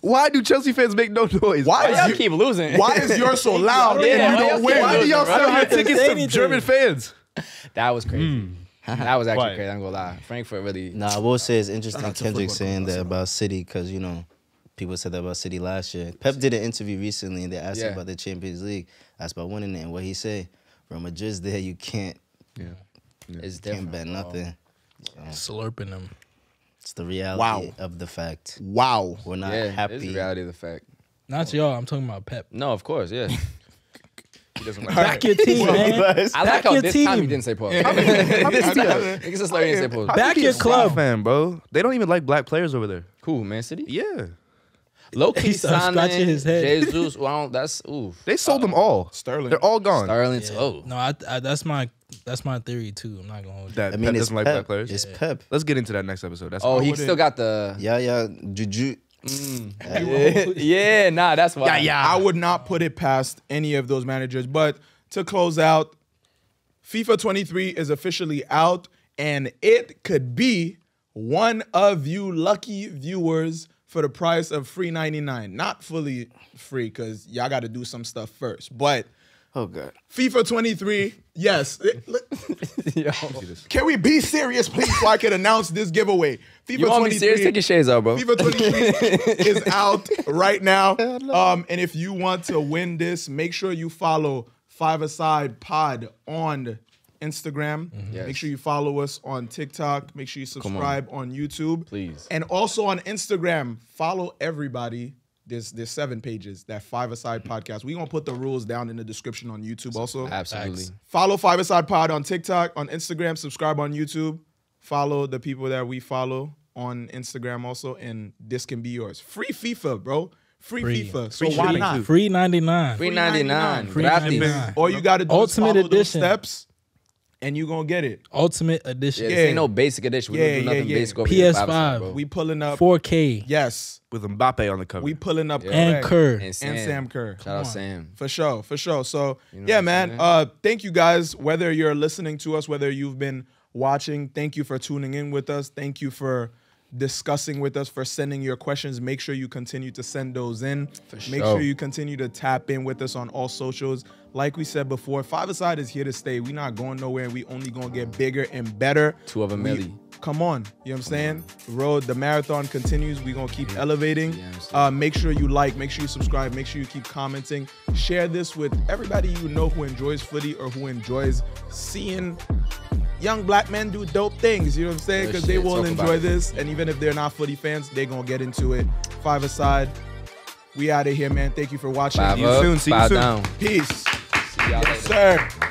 Why do Chelsea fans make no noise? Why y'all keep losing? Why is yours so loud and you don't win? Why do y'all sell your tickets to German fans? That was crazy. That was actually crazy. I'm gonna lie. Frankfurt really. Nah, I will say it's interesting. Kendrick saying that about City because you know. People said that about City last year. Pep did an interview recently, and they asked him about the Champions League, asked about winning it, and what he said, Real Madrid's there, you can't, it's different, bet nothing. Slurping them. It's the reality of the fact. Wow. We're not happy. It's the reality of the fact. Not y'all, I'm talking about Pep. No, of course, yeah. Back your team, man. I like how this time you didn't say Paul. Back your club, man, bro. They don't even like black players over there. Who, Man City? Yeah. Low-key scratching his head. Jesus, well, that's oof. They sold them all. Sterling, they're all gone. Sterling, no, that's my theory too. I'm not gonna hold you. That, I mean, Pep doesn't like black players. It's Pep. Let's get into that next episode. That's Juju. Nah, that's why. Yeah. I would not put it past any of those managers. But to close out, FIFA 23 is officially out, and it could be one of you lucky viewers. For the price of $3.99, not fully free, because y'all got to do some stuff first. But oh god, FIFA 23, yes. Can we be serious, please, so I can announce this giveaway? FIFA 23, take your shades out, bro. FIFA 23 is out right now. And if you want to win this, make sure you follow Five Aside Pod on Instagram. Make sure you follow us on TikTok. Make sure you subscribe on YouTube, please. And also on Instagram, follow everybody. There's 7 pages that Five Aside Podcast. We're gonna put the rules down in the description on YouTube also. Absolutely. Follow Five Aside Pod on TikTok, on Instagram, subscribe on YouTube. Follow the people that we follow on Instagram also, and this can be yours. Free FIFA, bro. Free FIFA. So why not? Free 99. Free 99. Free 99. All you gotta do Ultimate is follow those steps. And you gonna get it. Ultimate edition. Yeah, this ain't no basic edition. We don't do nothing basic over here. PS5. We pulling up 4K. Yes. With Mbappe on the cover. We pulling up and Kerr. And Sam Kerr. Shout out Sam. For sure, for sure. So you know man. Thank you guys. Whether you're listening to us, whether you've been watching, thank you for tuning in with us. Thank you for discussing with us, for sending your questions. Make sure you continue to send those in. Make sure you continue to tap in with us on all socials. Like we said before, Five Aside is here to stay. We're not going nowhere. We only gonna get bigger and better. 2 of a million. Come on, you know what I'm saying? The road, the marathon continues. We're gonna keep elevating. Make sure you like, make sure you subscribe, make sure you keep commenting. Share this with everybody you know who enjoys footy or who enjoys seeing young black men do dope things, you know what I'm saying? Because they will enjoy this, and even if they're not footy fans, they're gonna get into it. Five Aside, We out of here, man. Thank you for watching. See you soon. Peace. See y'all later. Yes, sir.